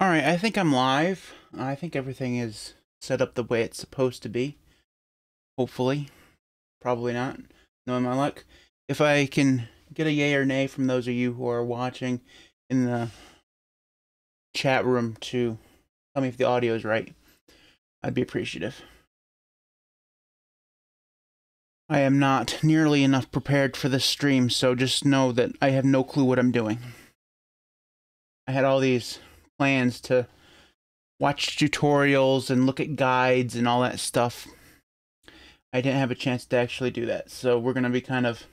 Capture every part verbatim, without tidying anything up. All right, I think I'm live. I think everything is set up the way it's supposed to be. Hopefully. Probably not. Knowing my luck. If I can get a yay or nay from those of you who are watching in the chat room to tell me if the audio is right, I'd be appreciative. I am not nearly enough prepared for this stream, so just know that I have no clue what I'm doing. I had all these plans to watch tutorials and look at guides and all that stuff. I didn't have a chance to actually do that, so we're going to be kind of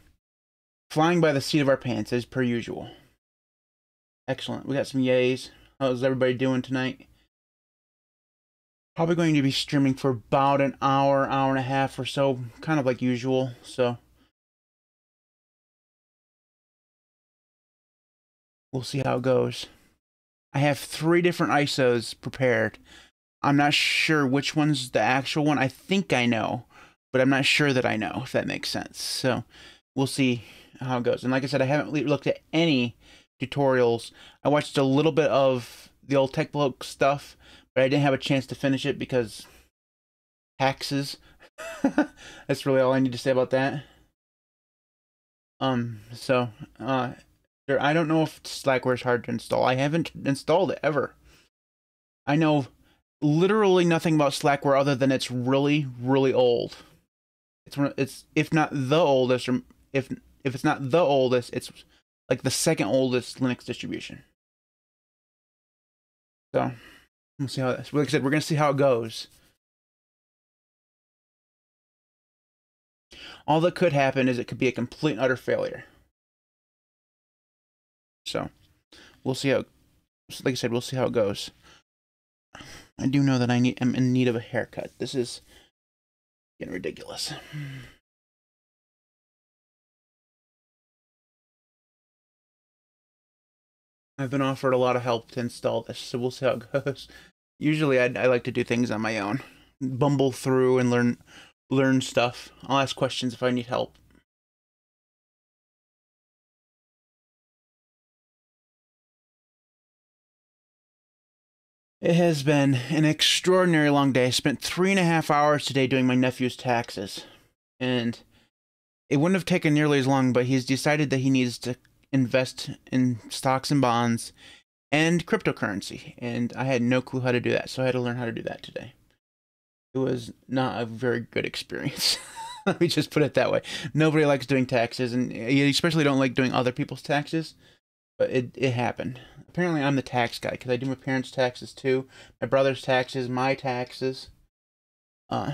flying by the seat of our pants as per usual. Excellent. We got some yays. How's everybody doing tonight? Probably going to be streaming for about an hour, hour and a half or so, kind of like usual, so we'll see how it goes. I have three different I S Os prepared. I'm not sure which one's the actual one. I think I know, but I'm not sure that I know, if that makes sense. So we'll see how it goes. And like I said, I haven't looked at any tutorials. I watched a little bit of the old Tech Bloke stuff, but I didn't have a chance to finish it because taxes. That's really all I need to say about that. Um, so, uh, there, I don't know if Slackware is hard to install. I haven't installed it ever. I know literally nothing about Slackware other than it's really, really old. It's one, it's if not the oldest, or if if it's not the oldest, it's like the second oldest Linux distribution. So. We'll see how that's, like I said, we're going to see how it goes. All that could happen is it could be a complete and utter failure. So, we'll see how, like I said, we'll see how it goes. I do know that I need, I'm in need of a haircut. This is getting ridiculous. I've been offered a lot of help to install this, so we'll see how it goes. Usually, I, I like to do things on my own, bumble through and learn, learn stuff. I'll ask questions if I need help. It has been an extraordinary long day. I spent three and a half hours today doing my nephew's taxes, and it wouldn't have taken nearly as long. But he's decided that he needs to invest in stocks and bonds and cryptocurrency, and I had no clue how to do that, so I had to learn how to do that today. It was not a very good experience. Let me just put it that way. Nobody likes doing taxes, and you especially don't like doing other people's taxes, but it, it happened. Apparently I'm the tax guy because I do my parents' taxes too, my brother's taxes, my taxes. uh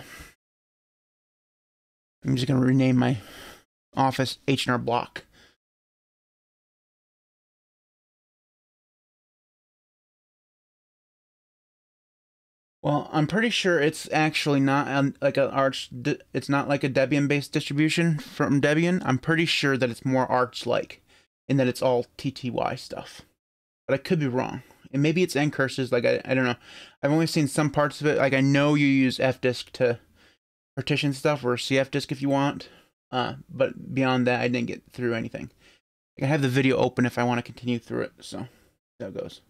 I'm just gonna rename my office H and R Block. Well, I'm pretty sure it's actually not um, like an Arch. It's not like a Debian-based distribution from Debian. I'm pretty sure that it's more Arch-like, and that it's all T T Y stuff. But I could be wrong, and maybe it's NCurses. Like I, I don't know. I've only seen some parts of it. Like I know you use FDisk to partition stuff, or CFDisk if you want. Uh, but beyond that, I didn't get through anything. I have the video open if I want to continue through it. So that goes.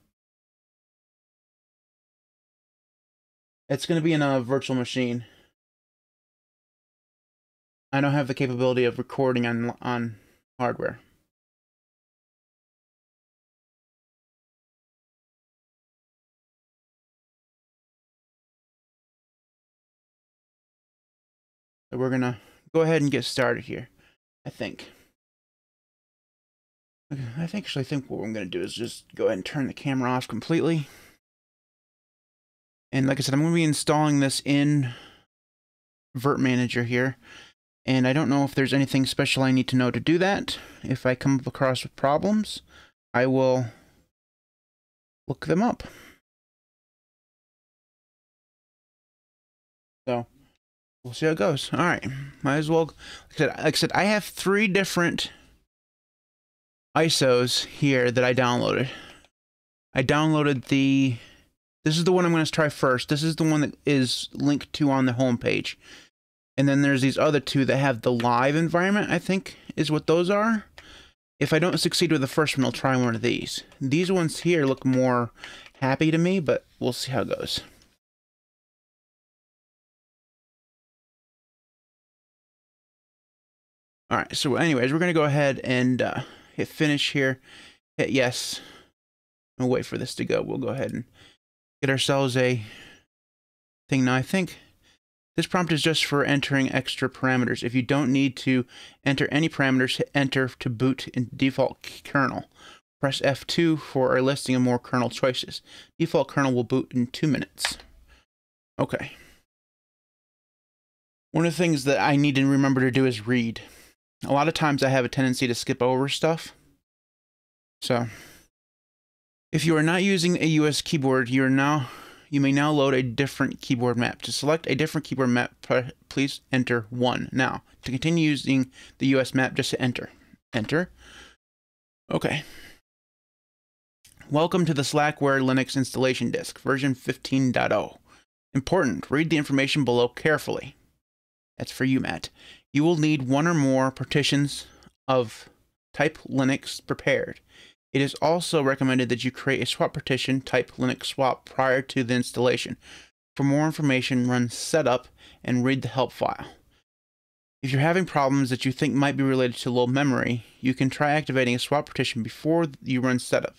It's going to be in a virtual machine. I don't have the capability of recording on on hardware. So we're going to go ahead and get started here, I think. I actually think what I'm going to do is just go ahead and turn the camera off completely. And like I said, I'm going to be installing this in Vert Manager here. And I don't know if there's anything special I need to know to do that. If I come across with problems, I will look them up. So, we'll see how it goes. All right. Might as well. Like I said, like I, said I have three different I S Os here that I downloaded. I downloaded the... This is the one I'm going to try first. This is the one that is linked to on the homepage. And then there's these other two that have the live environment, I think, is what those are. If I don't succeed with the first one, I'll try one of these. These ones here look more happy to me, but we'll see how it goes. All right, so anyways, we're gonna go ahead and uh, hit finish here, hit yes, and wait for this to go. We'll go ahead and get ourselves a thing. Now I think this prompt is just for entering extra parameters. If you don't need to enter any parameters, hit enter to boot in default kernel. Press F two for a listing of more kernel choices. Default kernel will boot in two minutes. Okay. One of the things that I need to remember to do is read. A lot of times I have a tendency to skip over stuff. So, if you are not using a U S keyboard, you are now you may now load a different keyboard map. To select a different keyboard map, please enter one. Now, to continue using the U S map, just enter. Enter. Okay. Welcome to the Slackware Linux installation disk, version fifteen point oh. Important, read the information below carefully. That's for you, Matt. You will need one or more partitions of type Linux prepared. It is also recommended that you create a swap partition type Linux swap prior to the installation. For more information, run setup and read the help file. If you're having problems that you think might be related to low memory, you can try activating a swap partition before you run setup.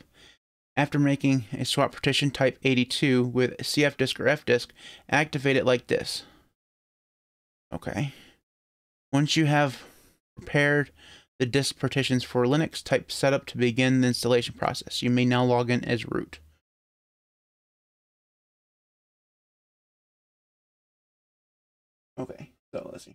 After making a swap partition type eighty-two with CFDisk or FDisk, activate it like this. Okay. Once you have prepared the disk partitions for Linux, type setup to begin the installation process. You may now log in as root. Okay, so let's see.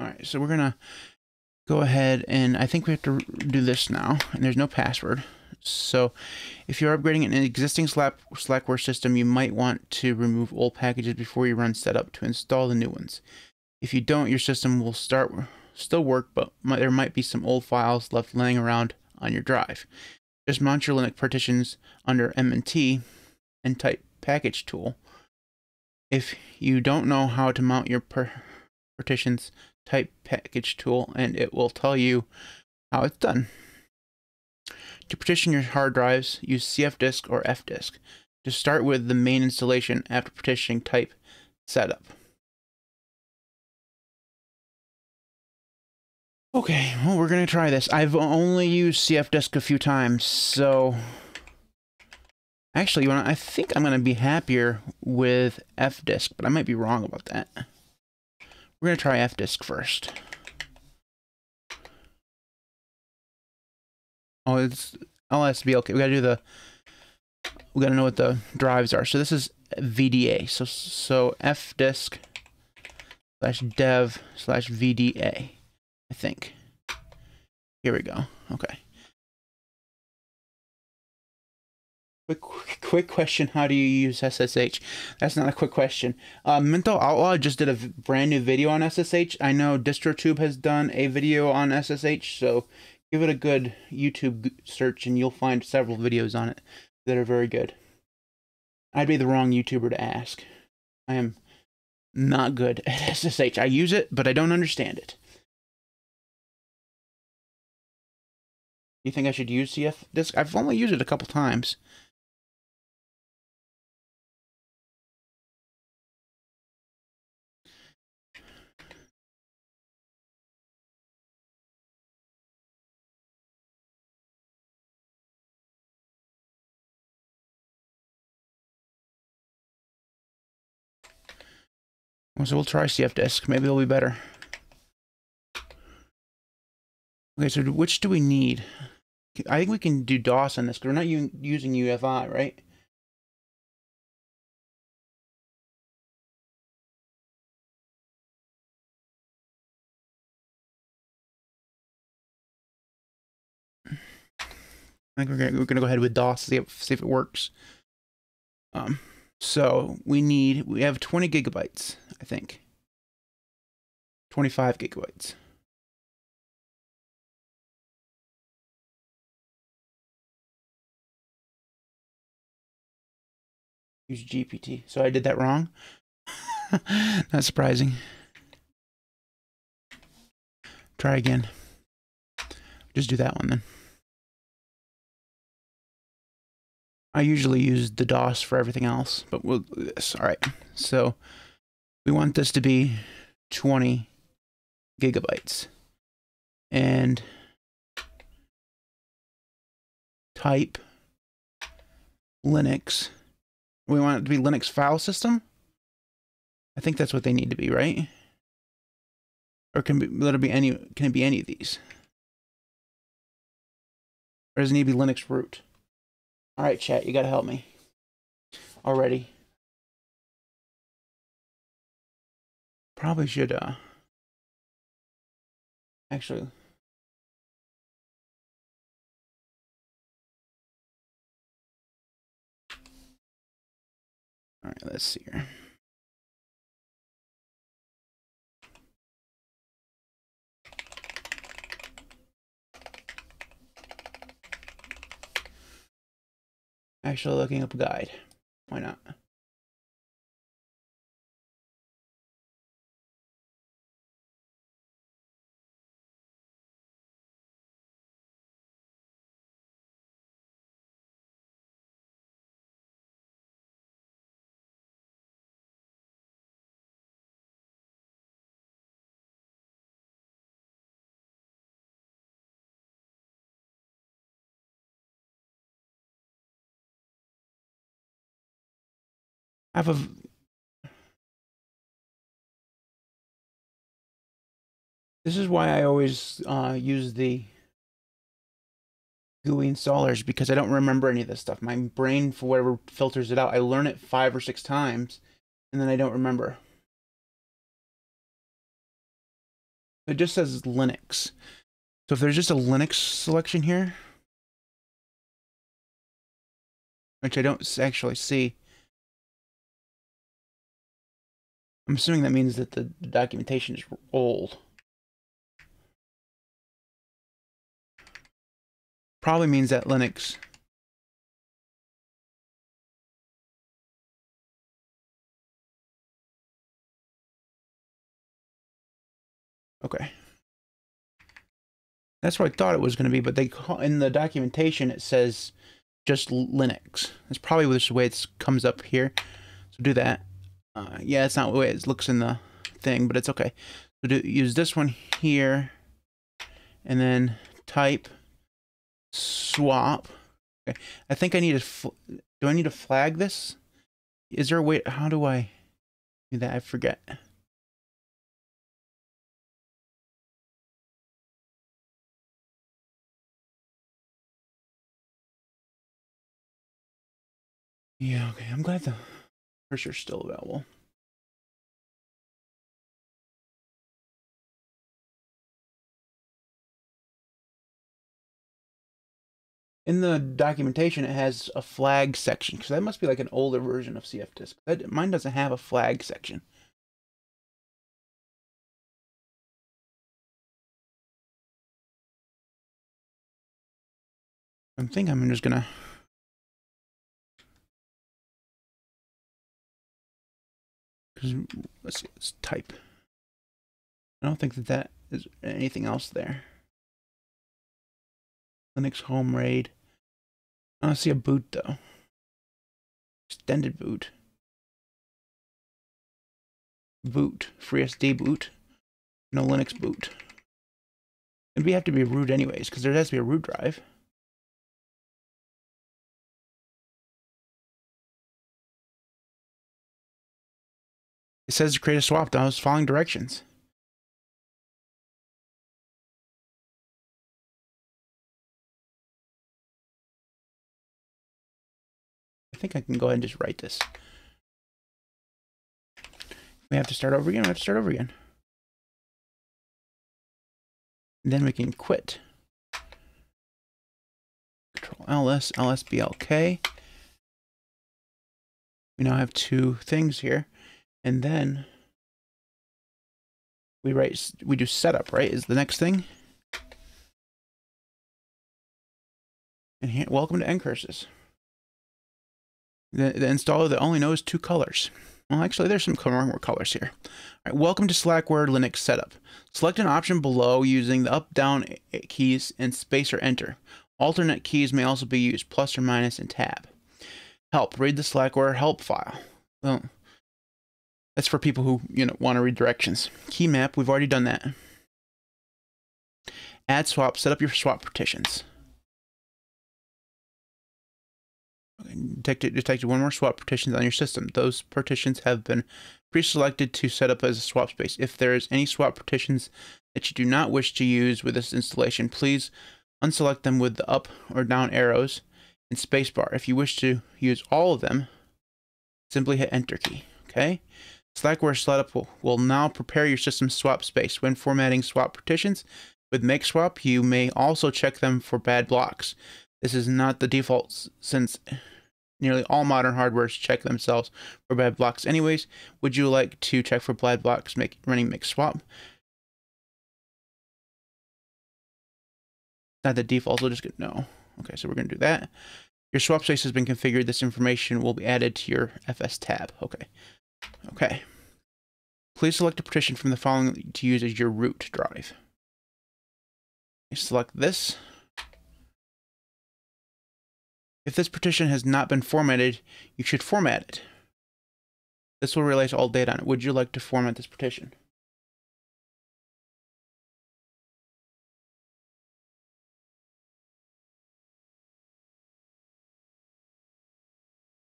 All right, so we're gonna go ahead and I think we have to do this now, and there's no password. So if you're upgrading an existing Slackware system, you might want to remove old packages before you run setup to install the new ones. If you don't, your system will start still work, but might, there might be some old files left laying around on your drive. Just mount your Linux partitions under M and T and type package tool. If you don't know how to mount your per partitions, type package tool and it will tell you how it's done. To partition your hard drives, use CFDisk or FDisk. To start with the main installation, after partitioning, type setup. Okay, well, we're going to try this. I've only used CFDisk a few times, so actually, I think I'm going to be happier with FDisk, but I might be wrong about that. We're going to try FDisk first. Oh, it's L S B. Okay, we gotta do the. We gotta know what the drives are. So this is V D A. So so FDisk slash dev slash V D A. I think. Here we go. Okay. Quick quick question. How do you use S S H? That's not a quick question. Uh, Mental Outlaw just did a brand new video on S S H. I know DistroTube has done a video on S S H. So. Give it a good YouTube search and you'll find several videos on it that are very good. I'd be the wrong YouTuber to ask. I am not good at S S H. I use it, but I don't understand it. You think I should use CFDisk? I've only used it a couple times. So we'll try CFDisk. Maybe it'll be better. Okay, so which do we need? I think we can do DOS on this because we're not using U E F I, right? I think we're gonna, we're gonna go ahead with DOS, see if, see if it works. Um. So we need, we have twenty gigabytes, I think. twenty-five gigabytes. Use G P T. So I did that wrong. Not surprising. Try again. Just do that one then. I usually use the DOS for everything else, but we'll do this. All right. So we want this to be twenty gigabytes. And type Linux. We want it to be Linux file system. I think that's what they need to be, right? Or can be, let it be any? Can it be any of these? Or does it need to be Linux root? All right, chat, you gotta help me. Already. Probably should. Uh, actually, all right. Let's see here. Actually looking up a guide. Why not? Have a This is why I always uh, use the G U I installers, because I don't remember any of this stuff. My brain, for whatever, filters it out. I learn it five or six times, and then I don't remember. It just says Linux. So if there's just a Linux selection here, which I don't actually see, I'm assuming that means that the documentation is old. Probably means that Linux Okay. That's what I thought it was going to be, but they call, in the documentation it says just Linux. That's probably just the way it comes up here. So do that. Uh, yeah, it's not the way it looks in the thing, but it's okay. So do, use this one here, and then type swap. Okay. I think I need to. Do I need to flag this? Is there a way? How do I do that? I forget. Yeah. Okay. I'm glad the cursor's still available. In the documentation, it has a flag section, because that must be like an older version of CFDisk. That, mine doesn't have a flag section. I think I'm just gonna. Let's see, let's type. I don't think that that is anything else there. Linux home raid. I don't see a boot though. Extended boot. Boot. FreeSD boot. No Linux boot. It'd be have to be a root anyways, because there has to be a root drive. It says to create a swap down. I was following directions. I think I can go ahead and just write this. We have to start over again. We have to start over again. And then we can quit. Control L S, L S B L K. We now have two things here. And then we write, we do setup, right? Is the next thing. And here, welcome to NCurses. The, the installer that only knows two colors. Well, actually, there's some more colors here. All right, welcome to Slackware Linux Setup. Select an option below using the up-down keys and space or enter. Alternate keys may also be used, plus or minus and tab. Help, read the Slackware help file. Well, that's for people who, you know, want to read directions. Key map, we've already done that. Add swap, set up your swap partitions. Detected, detected one more swap partitions on your system. Those partitions have been pre-selected to set up as a swap space. If there is any swap partitions that you do not wish to use with this installation, please unselect them with the up or down arrows and spacebar. If you wish to use all of them, simply hit enter key. Okay? Slackware Setup will, will now prepare your system's swap space. When formatting swap partitions with MakeSwap, you may also check them for bad blocks. This is not the default since nearly all modern hardwares check themselves for bad blocks anyways. Would you like to check for bad blocks make, running MakeSwap? Not the default, we'll just get no. Okay, so we're going to do that. Your swap space has been configured. This information will be added to your F S tab. Okay. Okay. Please select a partition from the following to use as your root drive. You select this. If this partition has not been formatted, you should format it. This will release all data on it. Would you like to format this partition?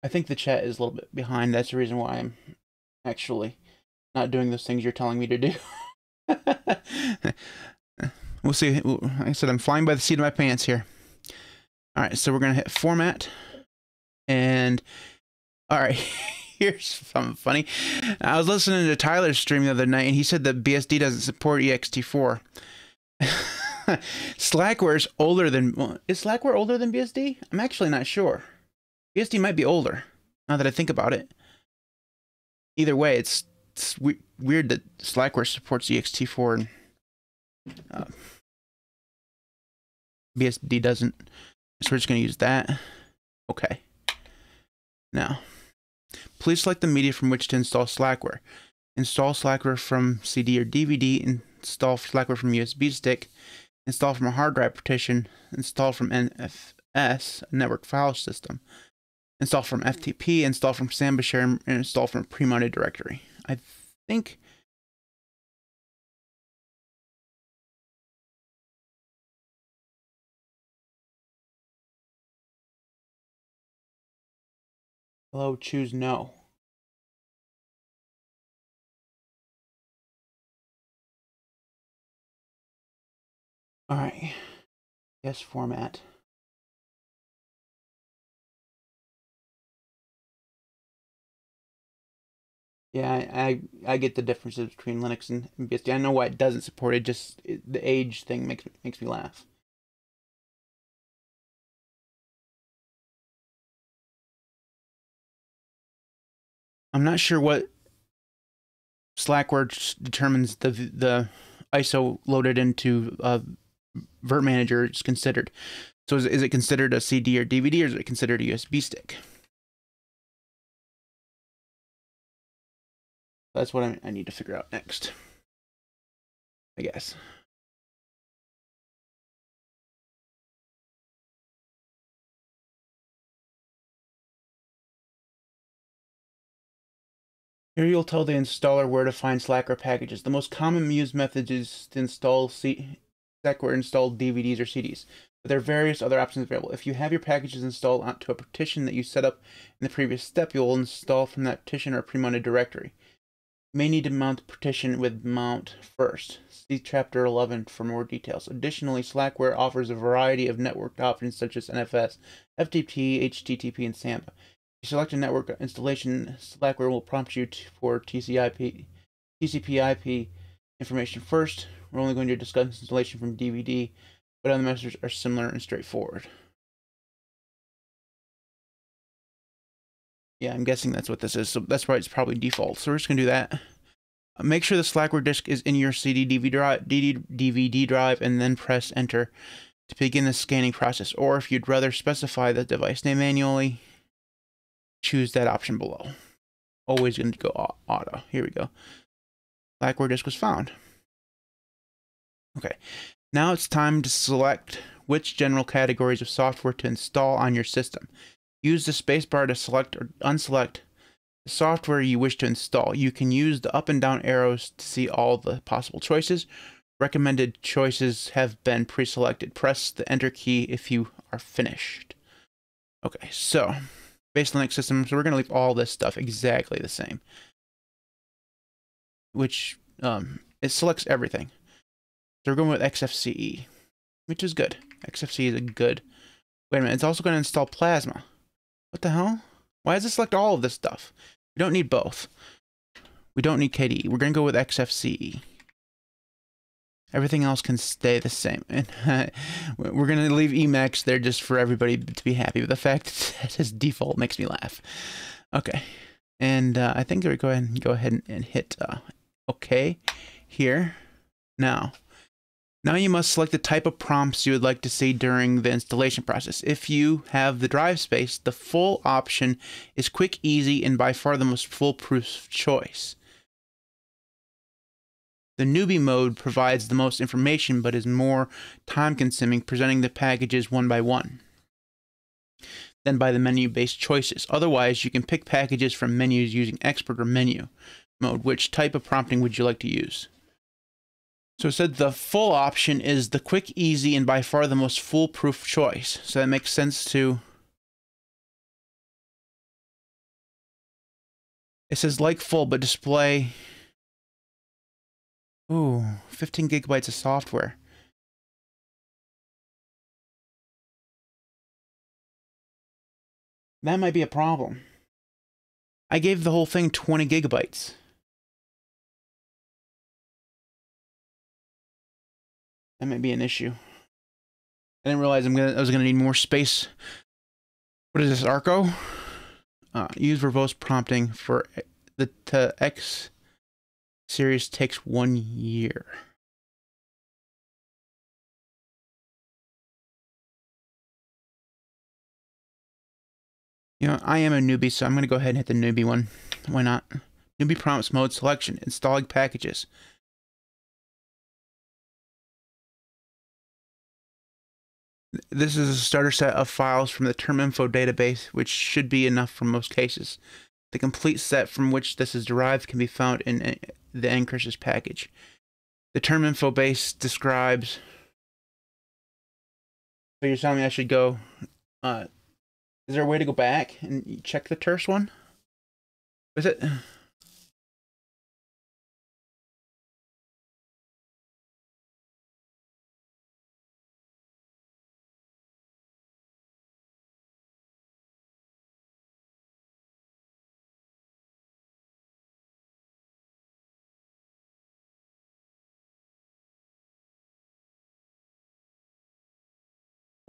I think the chat is a little bit behind. That's the reason why I'm actually not doing those things you're telling me to do. We'll see. Like I said, I'm flying by the seat of my pants here. All right, so we're going to hit format. And all right, here's something funny. I was listening to Tyler's stream the other night, and he said that B S D doesn't support E X T four. Slackware's older than... Well, is Slackware older than B S D? I'm actually not sure. B S D might be older, now that I think about it. Either way, it's, it's we weird that Slackware supports E X T four and uh, B S D doesn't. So we're just going to use that. Okay. Now, please select the media from which to install Slackware. Install Slackware from C D or D V D. Install Slackware from U S B stick. Install from a hard drive partition. Install from N F S, network file system. Install from F T P. Install from Samba share. And install from pre-mounted directory. I think... Hello, choose no. All right. Yes, format. Yeah, I, I I get the differences between Linux and B S D. I know why it doesn't support it. Just it, the age thing makes makes me laugh. I'm not sure what Slackware determines the the I S O loaded into uh, Vert Manager is considered. So is, is it considered a C D or D V D, or is it considered a U S B stick? That's what I, I need to figure out next, I guess. Here you'll tell the installer where to find Slackware packages. The most common used method is to install C Slackware installed D V Ds or C Ds, but there are various other options available. If you have your packages installed onto a partition that you set up in the previous step, you'll install from that partition or pre-mounted directory. You may need to mount the partition with mount first. See Chapter eleven for more details. Additionally, Slackware offers a variety of networked options such as N F S, F T P, H T T P, and Samba. If you select a network installation, Slackware will prompt you to, for T C P I P information first. We're only going to discuss installation from D V D, but other messages are similar and straightforward. Yeah, I'm guessing that's what this is, so that's why it's probably default. So we're just going to do that. Make sure the Slackware disk is in your C D D V D drive, and then press Enter to begin the scanning process. Or if you'd rather specify the device name manually, choose that option below. always going to go auto. Here we go. Slackware disk was found. Okay. Now it's time to select which general categories of software to install on your system. Use the spacebar to select or unselect the software you wish to install. You can use the up and down arrows to see all the possible choices. Recommended choices have been pre-selected. Press the enter key if you are finished. Okay, so based on Linux system, so we're going to leave all this stuff exactly the same, which um, it selects everything. So we're going with X F C E, which is good. X F C E is a good. Wait a minute, it's also going to install Plasma. What the hell? Why does it select all of this stuff? We don't need both. We don't need K D E. We're going to go with X F C E. Everything else can stay the same. And uh, we're going to leave Emacs there just for everybody to be happy. But the fact that his default makes me laugh. Okay. And uh, I think we go ahead and go ahead and, and hit uh, OK here. Now, now you must select the type of prompts you would like to see during the installation process. If you have the drive space, the full option is quick, easy, and by far the most foolproof choice. The newbie mode provides the most information but is more time-consuming, presenting the packages one by one than by the menu-based choices. Otherwise, you can pick packages from menus using expert or menu mode. Which type of prompting would you like to use? So it said the full option is the quick, easy, and by far the most foolproof choice. So that makes sense to... It says like full, but display... Ooh, fifteen gigabytes of software. That might be a problem. I gave the whole thing twenty gigabytes. That might be an issue. I didn't realize I'm gonna. I was gonna need more space. What is this, Arco? Uh, use verbose prompting for the to X. Series takes one year. You know, I am a newbie, so I'm going to go ahead and hit the newbie one. Why not? Newbie prompts mode selection, installing packages. This is a starter set of files from the TermInfo database, which should be enough for most cases. The complete set from which this is derived can be found in the NCurses package. The TermInfo base describes. So you're telling me I should go. Uh, is there a way to go back and check the terse one? Is it?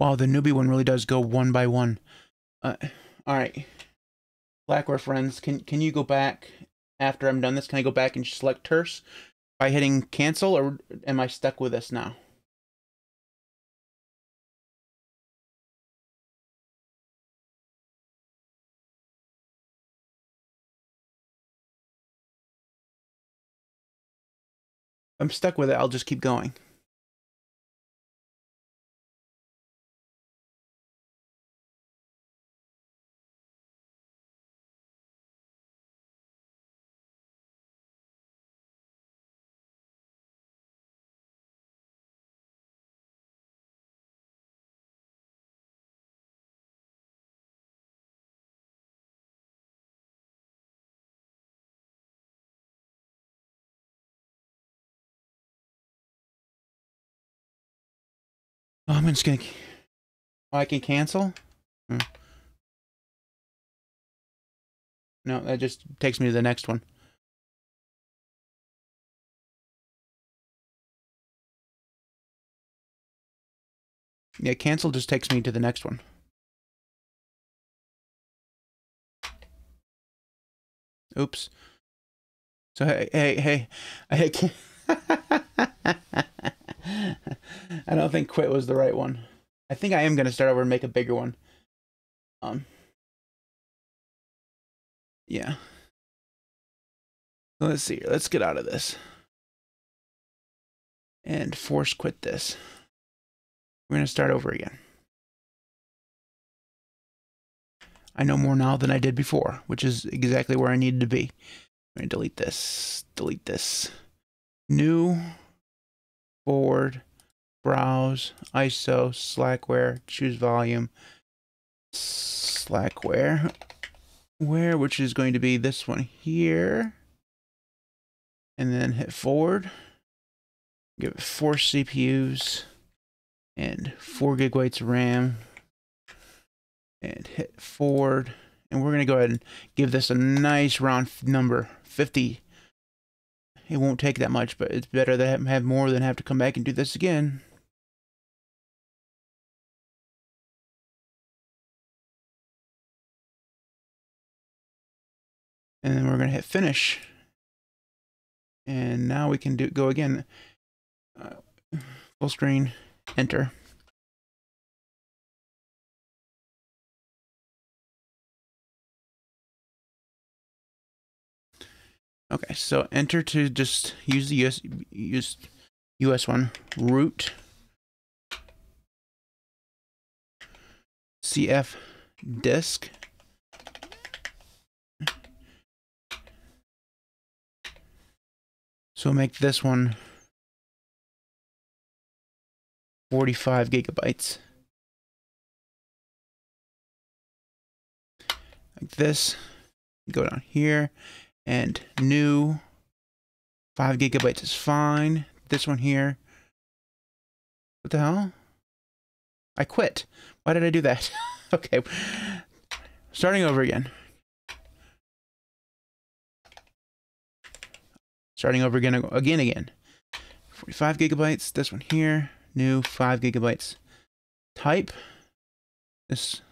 Wow, the newbie one really does go one by one. Uh, all right, Slackware friends, can can you go back after I'm done this? Can I go back and select terse by hitting cancel, or am I stuck with this now? I'm stuck with it. I'll just keep going. Oh, I'm just gonna. Oh, I can cancel? Hmm. No, that just takes me to the next one. Yeah, cancel just takes me to the next one. Oops. So, hey, hey, hey. I hit I don't think quit was the right one. I think I am going to start over and make a bigger one. Um. Yeah. Let's see. Let's get out of this and force quit this. We're going to start over again. I know more now than I did before, which is exactly where I needed to be. I'm going to delete this, delete this. New, forward, browse, I S O, Slackware, choose volume, Slackware, where, which is going to be this one here. And then hit forward, give it four C P Us and four gigabytes of RAM. And hit forward, and we're going to go ahead and give this a nice round number, fifty. It won't take that much, but it's better to have more than have to come back and do this again. And then we're going to hit finish. And now we can do go again, uh, full screen, enter. Okay, so enter to just use the U S, use U S one, root C F disk, so make this one forty-five gigabytes, like this, go down here, and new, five gigabytes is fine. This one here, what the hell? I quit. Why did I do that? Okay, starting over again. Starting over again, again, again. forty-five gigabytes, this one here, new, five gigabytes. Type, this.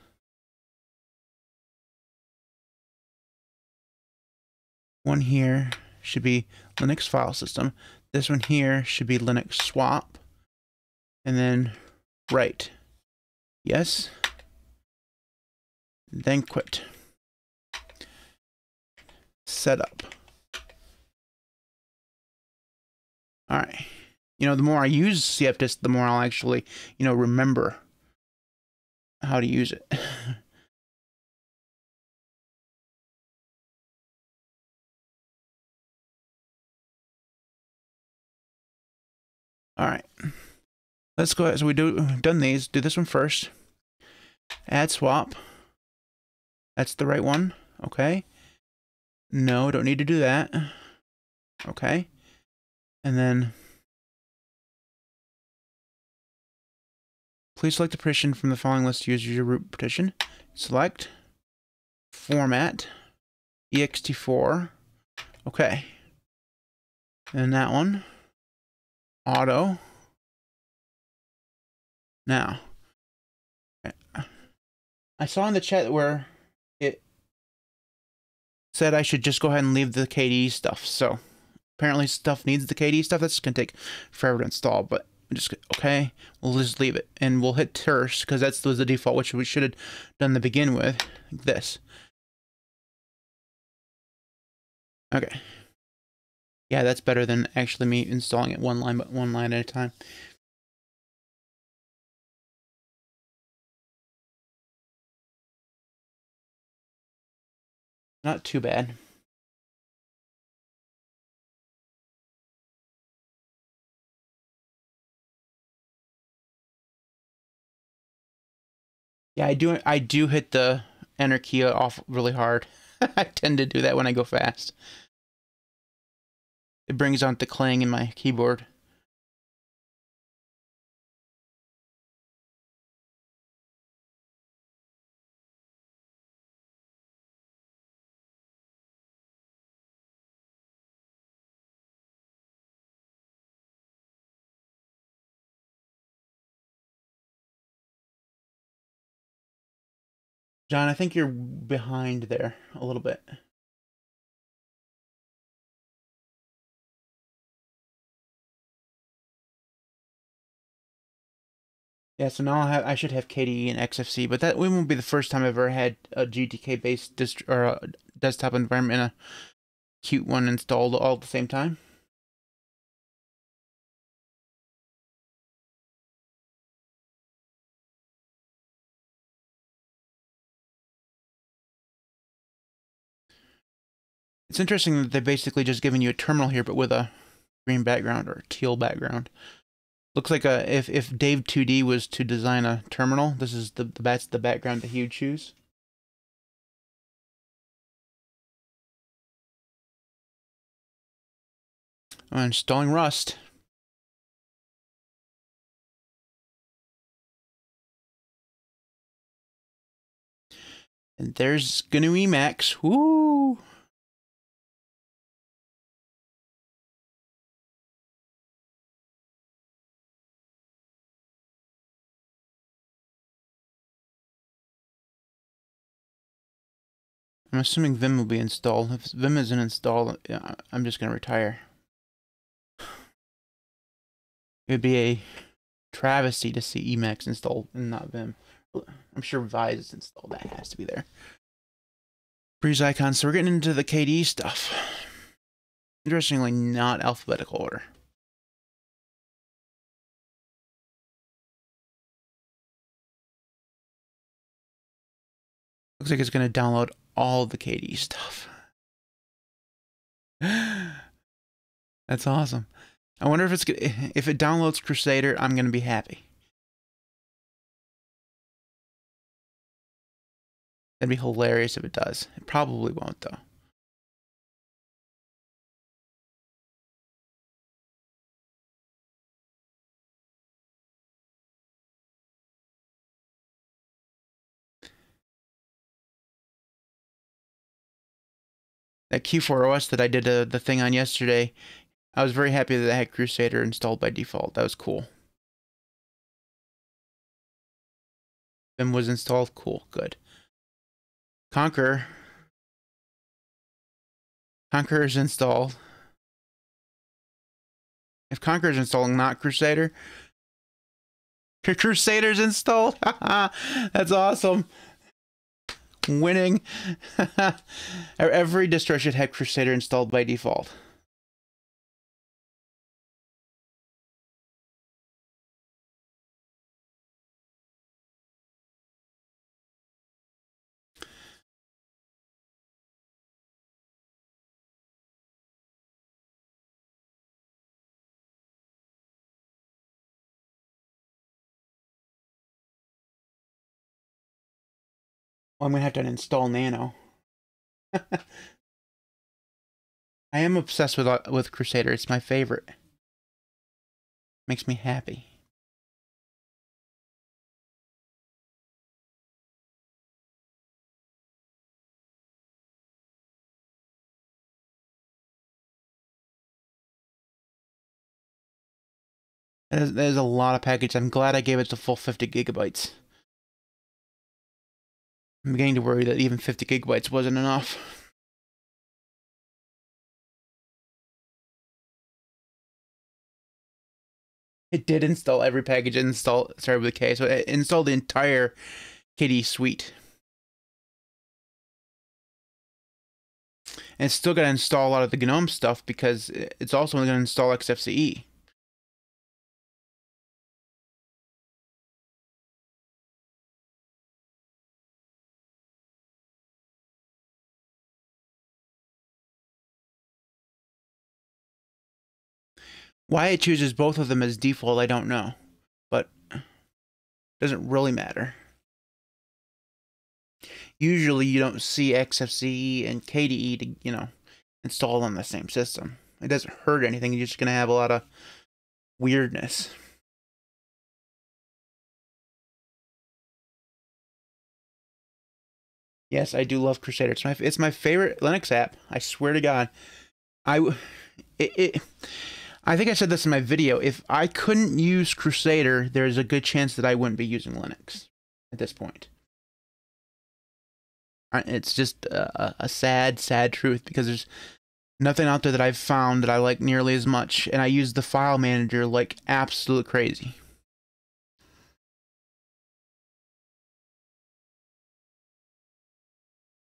One here should be Linux file system. This one here should be Linux swap. And then write. Yes. Then quit. Setup. All right. You know, the more I use CFDisk, the more I'll actually, you know, remember how to use it. All right, let's go ahead. So we do done these. Do this one first. Add swap. That's the right one. Okay. No, don't need to do that. Okay. And then please select the partition from the following list to use your root partition. Select format E X T four. Okay. And that one. Auto. Now, I saw in the chat where it said I should just go ahead and leave the K D E stuff. So apparently stuff needs the K D E stuff. That's going to take forever to install, but just, okay, we'll just leave it and we'll hit terse because that was the default, which we should have done to begin with, like this. Okay. Yeah, that's better than actually me installing it one line, but one line at a time. Not too bad. Yeah, I do. I do hit the enter key off really hard. I tend to do that when I go fast. It brings out the clang in my keyboard. John, I think you're behind there a little bit. Yeah, so now I'll have, I should have K D E and X F C E, but that won't be the first time I've ever had a G T K-based dist or a desktop environment in a cute one installed all at the same time. It's interesting that they're basically just giving you a terminal here, but with a green background or teal background. Looks like a, if, if Dave two D was to design a terminal, this is the, that's the background that he would choose. I'm installing Rust. And there's G N U Emacs. Woo! I'm assuming Vim will be installed. If Vim isn't installed, I'm just going to retire. It would be a travesty to see Emacs installed and not Vim. I'm sure Vi is installed. That has to be there. Breeze icons. So we're getting into the K D E stuff. Interestingly, not alphabetical order. Looks like it's going to download all the K D E stuff. That's awesome. I wonder if it's if it downloads Krusader, I'm going to be happy. That'd be hilarious if it does. It probably won't though. That Q four O S that I did uh, the thing on yesterday, I was very happy that I had Krusader installed by default. That was cool. Vim was installed. Cool. Good. Konqueror. Konqueror is installed. If Konqueror is installing, not Krusader. Crusader's installed. That's awesome. Winning. Every distro should have Krusader installed by default. Well, I'm going to have to install Nano. I am obsessed with, with Krusader. It's my favorite. Makes me happy. There's, there's a lot of packages. I'm glad I gave it the full fifty gigabytes. I'm beginning to worry that even fifty gigabytes wasn't enough. It did install every package. It installed, started with a K, so it installed the entire K D E suite. And it's still going to install a lot of the GNOME stuff because it's also going to install X F C E. Why it chooses both of them as default, I don't know, but it doesn't really matter. Usually you don't see X F C E and K D E to, you know, installed on the same system. It doesn't hurt anything, you're just going to have a lot of weirdness. Yes, I do love Krusader. It's my, it's my favorite Linux app, I swear to God. I, it... it I think I said this in my video, if I couldn't use Krusader, there's a good chance that I wouldn't be using Linux at this point. It's just a, a sad, sad truth because there's nothing out there that I've found that I like nearly as much, and I use the file manager like absolute crazy.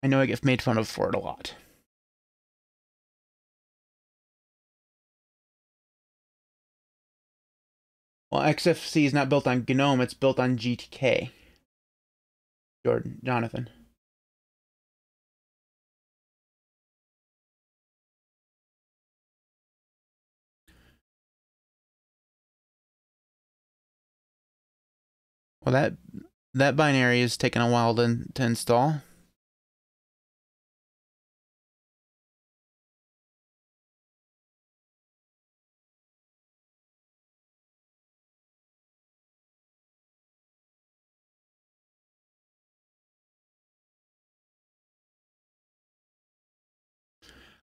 I know I get made fun of for it a lot. Well, X F C E is not built on GNOME, it's built on G T K. Jordan, Jonathan. Well, that that binary is taking a while to, to install.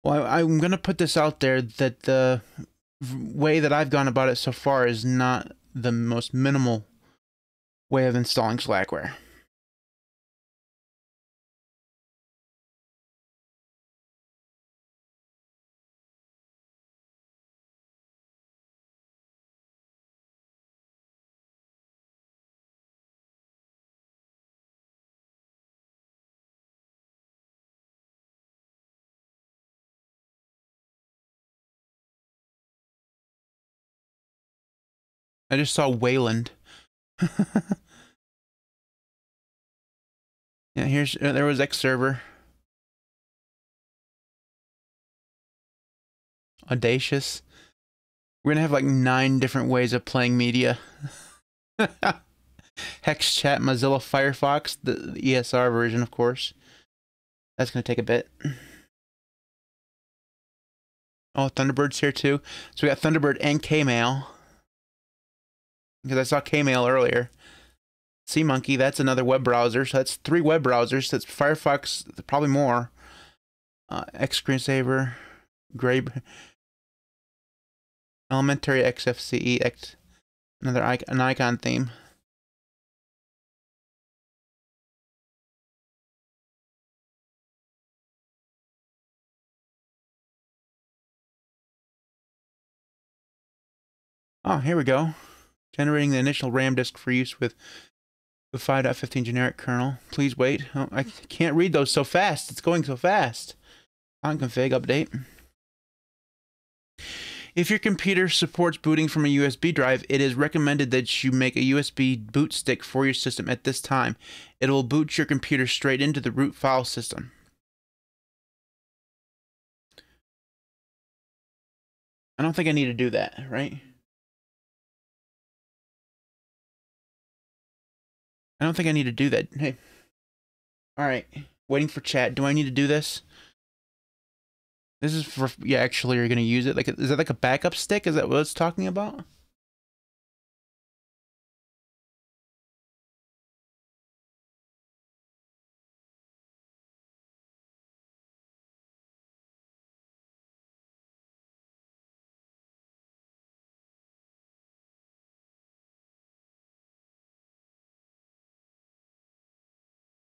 Well, I, I'm going to put this out there that the way that I've gone about it so far is not the most minimal way of installing Slackware. I just saw Wayland. Yeah, here's uh, there was X Server. Audacious. We're gonna have like nine different ways of playing media. Hex Chat, Mozilla Firefox, the, the E S R version, of course. That's gonna take a bit. Oh, Thunderbird's here too. So we got Thunderbird and K mail. Because I saw K mail earlier. SeaMonkey, that's another web browser. So that's three web browsers. That's Firefox, probably more. Uh, X Screensaver, Gray, Elementary X F C E, X, another icon, an icon theme. Oh, here we go. Generating the initial RAM disk for use with the five point fifteen generic kernel. Please wait. Oh, I can't read those so fast. It's going so fast. Conconfig update. If your computer supports booting from a U S B drive, it is recommended that you make a U S B boot stick for your system at this time. It will boot your computer straight into the root file system. I don't think I need to do that, right? I don't think I need to do that. Hey. Alright. Waiting for chat. Do I need to do this? This is for... Yeah, actually, you're going to use it. Like, is that like a backup stick? Is that what it's talking about?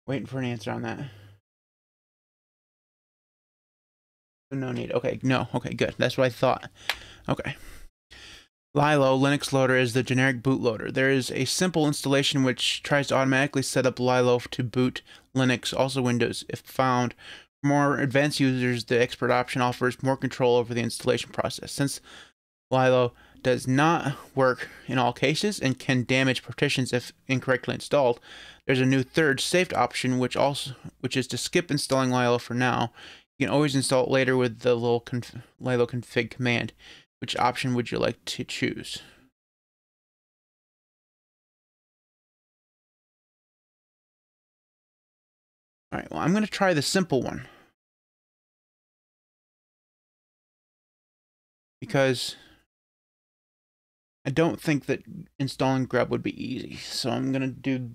Waiting for an answer on that. No need. Okay, no. Okay, good. That's what I thought. Okay. Lilo Linux Loader is the generic bootloader. There is a simple installation which tries to automatically set up Lilo to boot Linux, also Windows, if found. For more advanced users, the expert option offers more control over the installation process. Since Lilo does not work in all cases and can damage partitions if incorrectly installed, there's a new third saved option which also which is to skip installing Lilo for now. You can always install it later with the little conf Lilo config command. Which option would you like to choose? All right, well, I'm going to try the simple one because I don't think that installing grub would be easy, so I'm going to do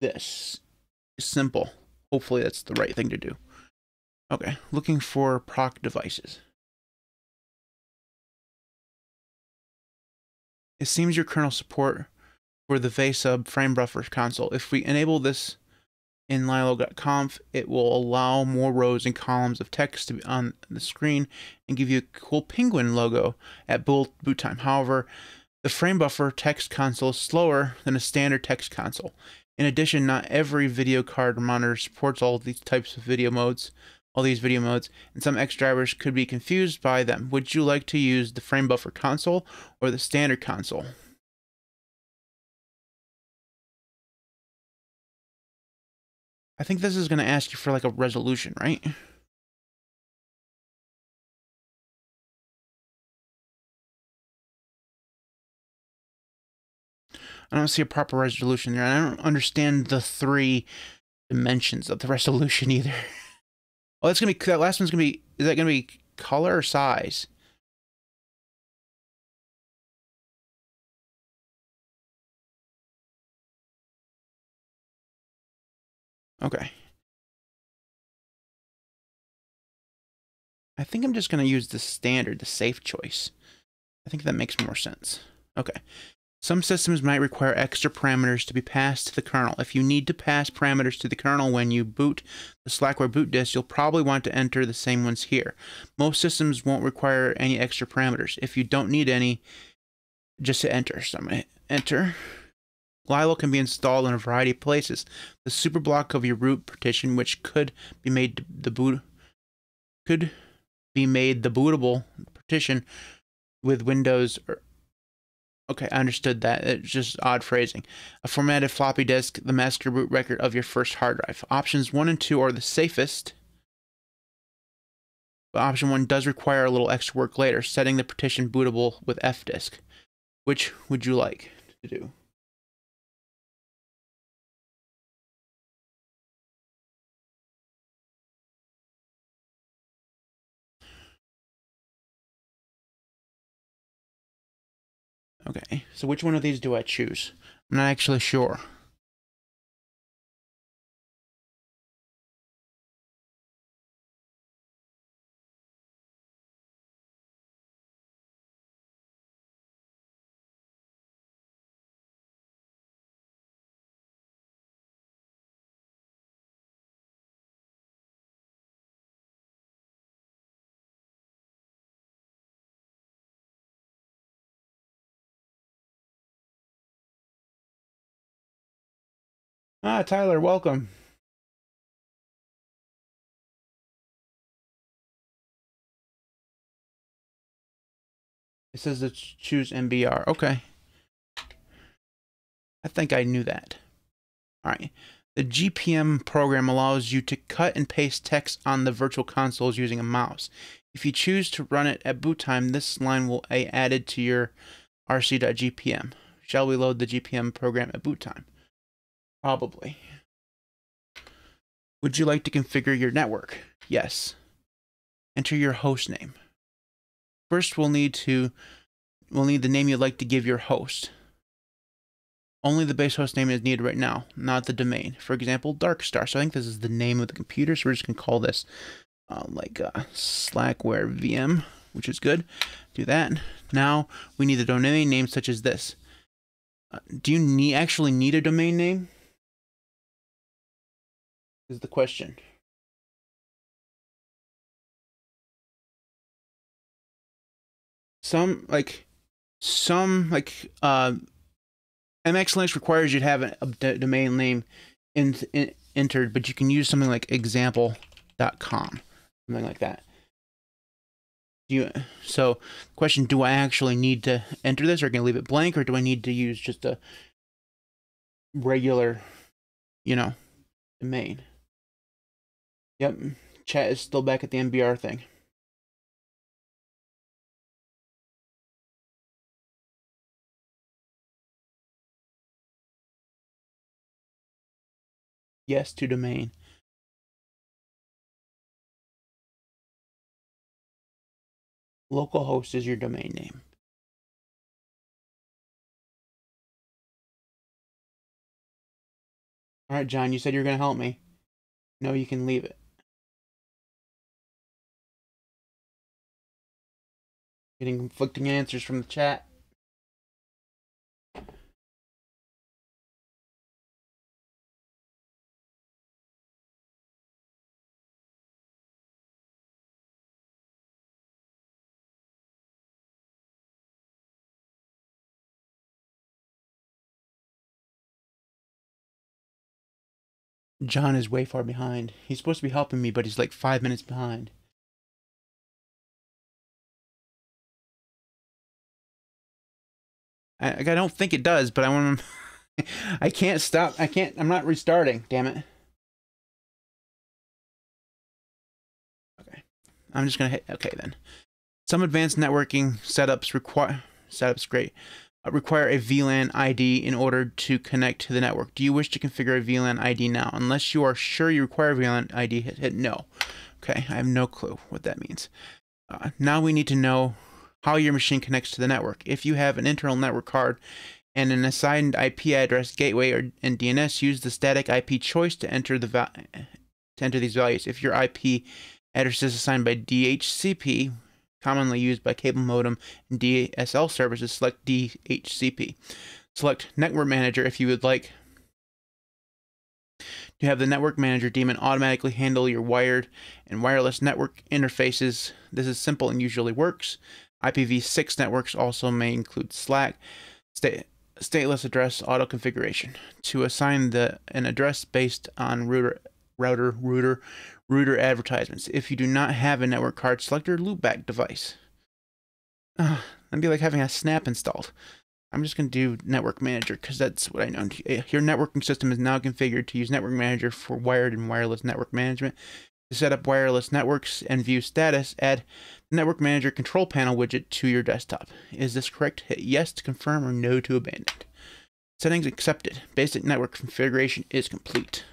this. Simple. Hopefully that's the right thing to do. Okay, looking for proc devices. It seems your kernel support for the V sub frame buffer console. If we enable this in lilo dot conf, it will allow more rows and columns of text to be on the screen and give you a cool penguin logo at boot time. However, the frame buffer text console is slower than a standard text console. In addition, not every video card or monitor supports all of these types of video modes, all these video modes, and some X drivers could be confused by them. Would you like to use the frame buffer console or the standard console? I think this is going to ask you for like a resolution, right? I don't see a proper resolution there. I don't understand the three dimensions of the resolution either. Oh, that's going to be, that last one's going to be, is that going to be color or size? Okay. I think I'm just going to use the standard, the safe choice. I think that makes more sense. Okay. Some systems might require extra parameters to be passed to the kernel. If you need to pass parameters to the kernel when you boot the Slackware boot disk, you'll probably want to enter the same ones here. Most systems won't require any extra parameters. If you don't need any, just hit enter. So I'm going to enter. Lilo can be installed in a variety of places. The superblock of your root partition, which could be made the boot, could be made the bootable partition with Windows or okay, I understood that. It's just odd phrasing. A formatted floppy disk, the master boot record of your first hard drive. Options one and two are the safest. But option one does require a little extra work later, setting the partition bootable with FDisk. Which would you like to do? Okay, so which one of these do I choose? I'm not actually sure. Ah, Tyler, welcome. It says to choose M B R. Okay. I think I knew that. All right. The G P M program allows you to cut and paste text on the virtual consoles using a mouse. If you choose to run it at boot time, this line will be added to your R C dot G P M. Shall we load the G P M program at boot time? Probably. Would you like to configure your network? Yes. Enter your host name. First, we'll need to we'll need the name you'd like to give your host. Only the base host name is needed right now, not the domain. For example, Darkstar. So I think this is the name of the computer. So we're just gonna call this uh, like uh, Slackware V M, which is good. Do that. Now we need a domain name such as this. Do you need, actually need a domain name? Is the question. Some like some like uh, Emacs Linux requires you to have a, a domain name in, in, entered, but you can use something like example dot com, something like that. You, so question, do I actually need to enter this, or can I leave it blank, or do I need to use just a regular, you know, domain? Yep, chat is still back at the M B R thing. Yes to domain. Localhost is your domain name. All right, John, you said you were going to help me. No, you can leave it. Getting conflicting answers from the chat. John is way far behind. He's supposed to be helping me, but he's like five minutes behind. I, I don't think it does, but I want to... I can't stop. I can't... I'm not restarting, damn it. I'm just going to hit OK then. Some advanced networking setups require setups great uh, require a V LAN I D in order to connect to the network. Do you wish to configure a V LAN I D now? Unless you are sure you require a V LAN I D, hit, hit no. Okay, I have no clue what that means. Uh, now we need to know how your machine connects to the network. If you have an internal network card and an assigned I P address, gateway, or and D N S, use the static I P choice to enter the va to enter these values. If your I P address is assigned by D H C P, commonly used by cable modem and D S L services, select D H C P. Select Network Manager if you would like to have the Network Manager daemon automatically handle your wired and wireless network interfaces. This is simple and usually works. I P v six networks also may include Slack. State, stateless address auto configuration to assign the an address based on router router router router advertisements. If you do not have a network card, select your loopback device. Uh, that'd be like having a snap installed. I'm just gonna do Network Manager because that's what I know. Your networking system is now configured to use Network Manager for wired and wireless network management. To set up wireless networks and view status, add the Network Manager control panel widget to your desktop. Is this correct? Hit yes to confirm or no to abandon. Settings accepted. Basic network configuration is complete.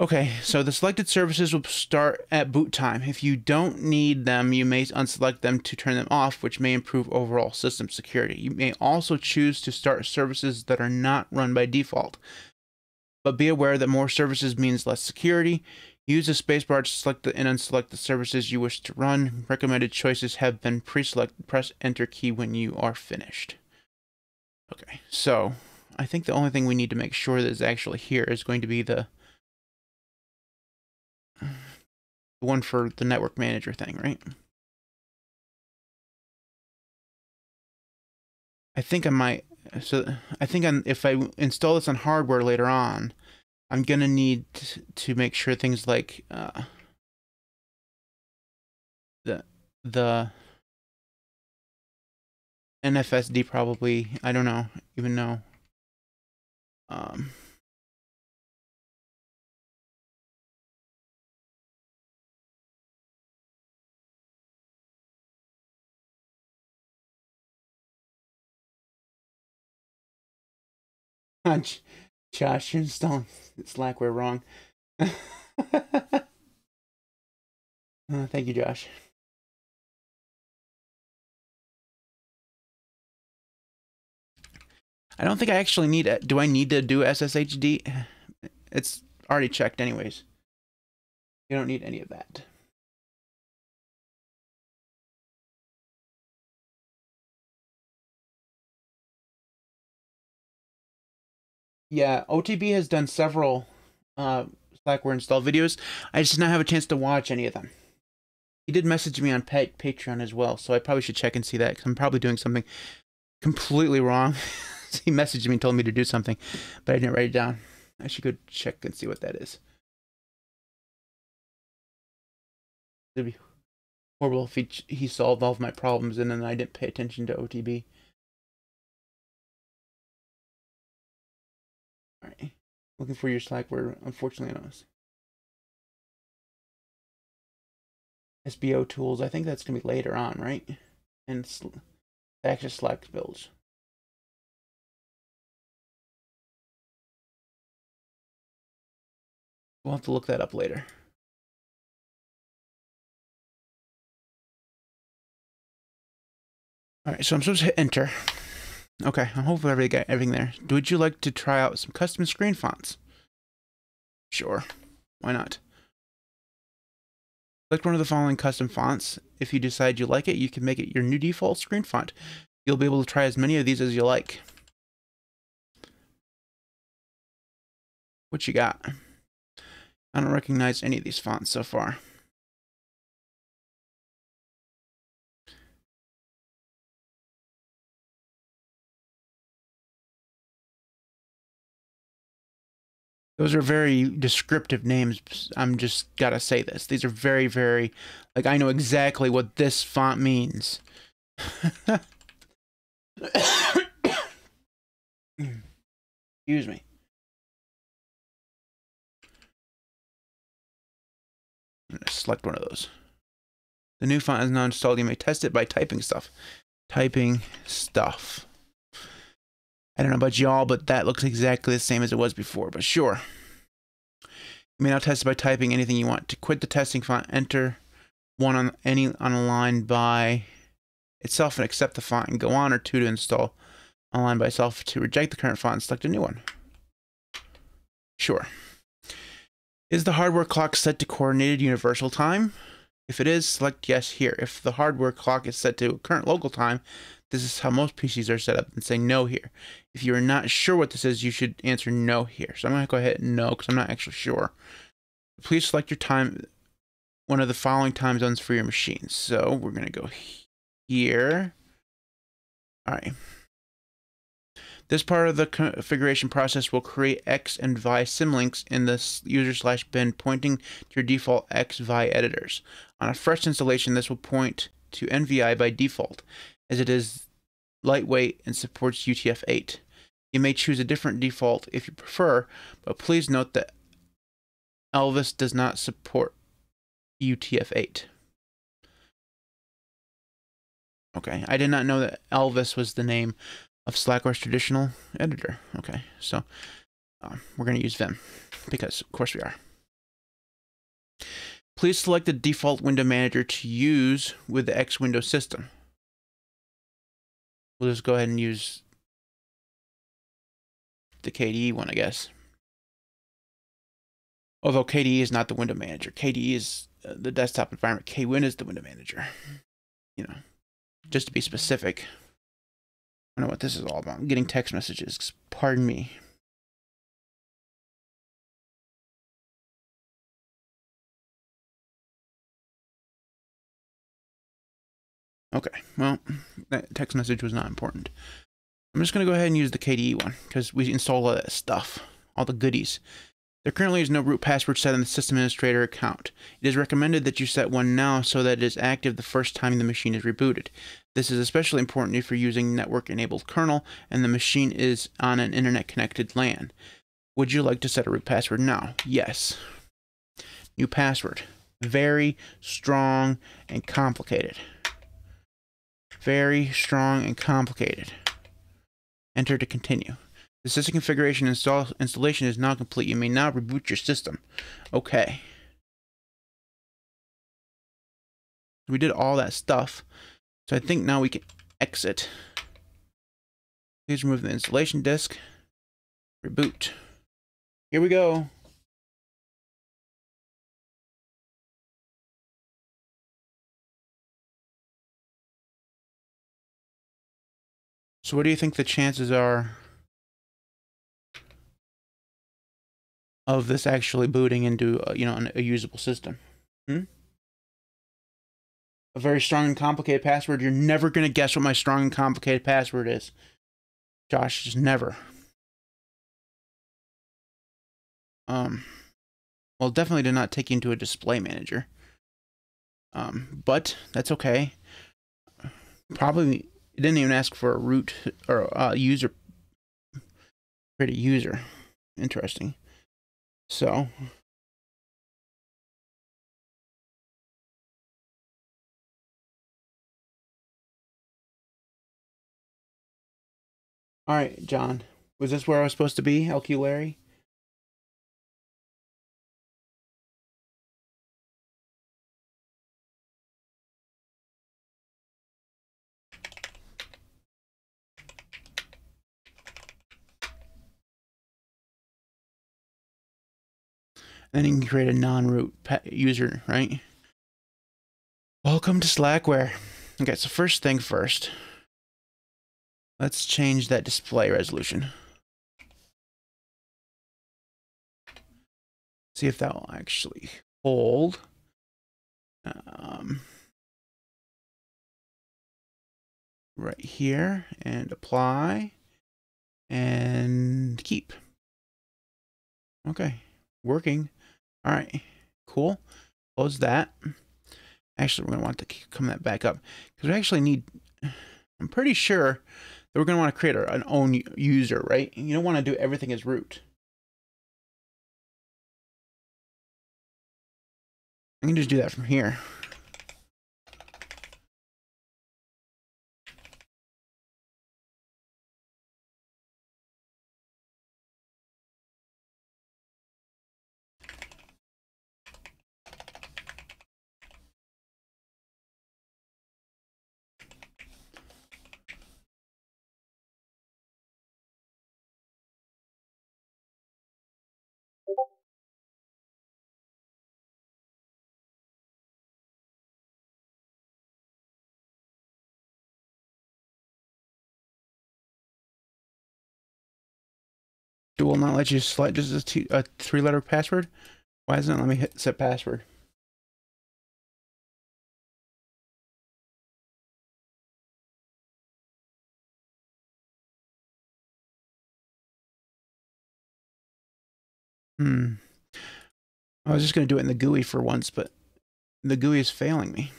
Okay, so the selected services will start at boot time. If you don't need them, you may unselect them to turn them off, which may improve overall system security. You may also choose to start services that are not run by default. But be aware that more services means less security. Use the spacebar to select and unselect the services you wish to run. Recommended choices have been pre-selected. Press Enter key when you are finished. Okay, so I think the only thing we need to make sure that is actually here is going to be the one for the Network Manager thing, right? I think I might. So I think I'm, if I install this on hardware later on, I'm gonna need to make sure things like uh, the the N F S D probably, I don't know even know. Um, Josh, you're installing Slackware wrong. uh, thank you, Josh. I don't think I actually need it. Do I need to do S S H D? It's already checked anyways. You don't need any of that. Yeah, O T B has done several uh, Slackware install videos. I just did not have a chance to watch any of them. He did message me on pa Patreon as well, so I probably should check and see that, because I'm probably doing something completely wrong. He messaged me and told me to do something, but I didn't write it down. I should go check and see what that is. It would be horrible if he, he solved all of my problems and then I didn't pay attention to O T B. Alright, looking for your Slackware, unfortunately I don't. S B O tools, I think that's going to be later on, right? And actually Slack builds. We'll have to look that up later. Alright, so I'm supposed to hit enter. Okay, I hope I got everything there. Would you like to try out some custom screen fonts? Sure, why not? Select one of the following custom fonts. If you decide you like it, you can make it your new default screen font. You'll be able to try as many of these as you like. What you got? I don't recognize any of these fonts so far. Those are very descriptive names. I'm just gotta say this. These are very, very, like, I know exactly what this font means. Excuse me. I'm going to select one of those. The new font is now installed. You may test it by typing stuff. Typing stuff. I don't know about y'all, but that looks exactly the same as it was before, but sure. You may now test it by typing anything you want. To quit the testing font, enter one on any on a line by itself and accept the font and go on, or two to install a line by itself. To reject the current font and select a new one. Sure. Is the hardware clock set to coordinated universal time? If it is, select yes here. If the hardware clock is set to current local time, this is how most P Cs are set up, and say no here. If you're not sure what this is, you should answer no here. So I'm going to go ahead and no, because I'm not actually sure. Please select your time, one of the following time zones for your machine. So we're going to go here. All right. This part of the configuration process will create X and Vi symlinks in the user slash bin pointing to your default X Vi editors. On a fresh installation, this will point to N V I by default, as it is lightweight and supports U T F eight. You may choose a different default if you prefer, but please note that Elvis does not support U T F eight. Okay, I did not know that Elvis was the name of Slackware's traditional editor. Okay, so um, we're going to use Vim, because of course we are. Please select the default window manager to use with the X window system. We'll just go ahead and use the K D E one, I guess. Although K D E is not the window manager. K D E is the desktop environment. Kwin is the window manager. You know, just to be specific. I don't know what this is all about. I'm getting text messages. Pardon me. Okay, well, that text message was not important. I'm just going to go ahead and use the K D E one, because we installed all that stuff, all the goodies. There currently is no root password set in the system administrator account. It is recommended that you set one now so that it is active the first time the machine is rebooted. This is especially important if you're using network-enabled kernel and the machine is on an internet-connected LAN. Would you like to set a root password now? Yes. New password. Very strong and complicated. Very strong and complicated. Enter to continue. The system configuration install installation is now complete. You may now reboot your system. Okay. We did all that stuff. So I think now we can exit. Please remove the installation disk. Reboot. Here we go. So what do you think the chances are of this actually booting into uh, you know, an, a usable system? Hmm? A very strong and complicated password. You're never going to guess what my strong and complicated password is. Josh, just never. Um, well, definitely did not take you into a display manager. Um, but that's okay. Probably... It didn't even ask for a root or a user. Create a user. Interesting. So. All right, John. Was this where I was supposed to be, L Q Larry? Then you can create a non-root user, right? Welcome to Slackware. Okay, so first thing first. Let's change that display resolution. See if that will actually hold. Um, right here, and apply, and keep. Okay, working. All right, cool. Close that. Actually, we're going to want to come that back up, because we actually need, I'm pretty sure that we're going to want to create our, an own user, right? You don't want to do everything as root. I can just do that from here. It will not let you select just a, two, a three letter password. Why doesn't it let me hit set password? Hmm. I was just going to do it in the G U I for once, but the G U I is failing me.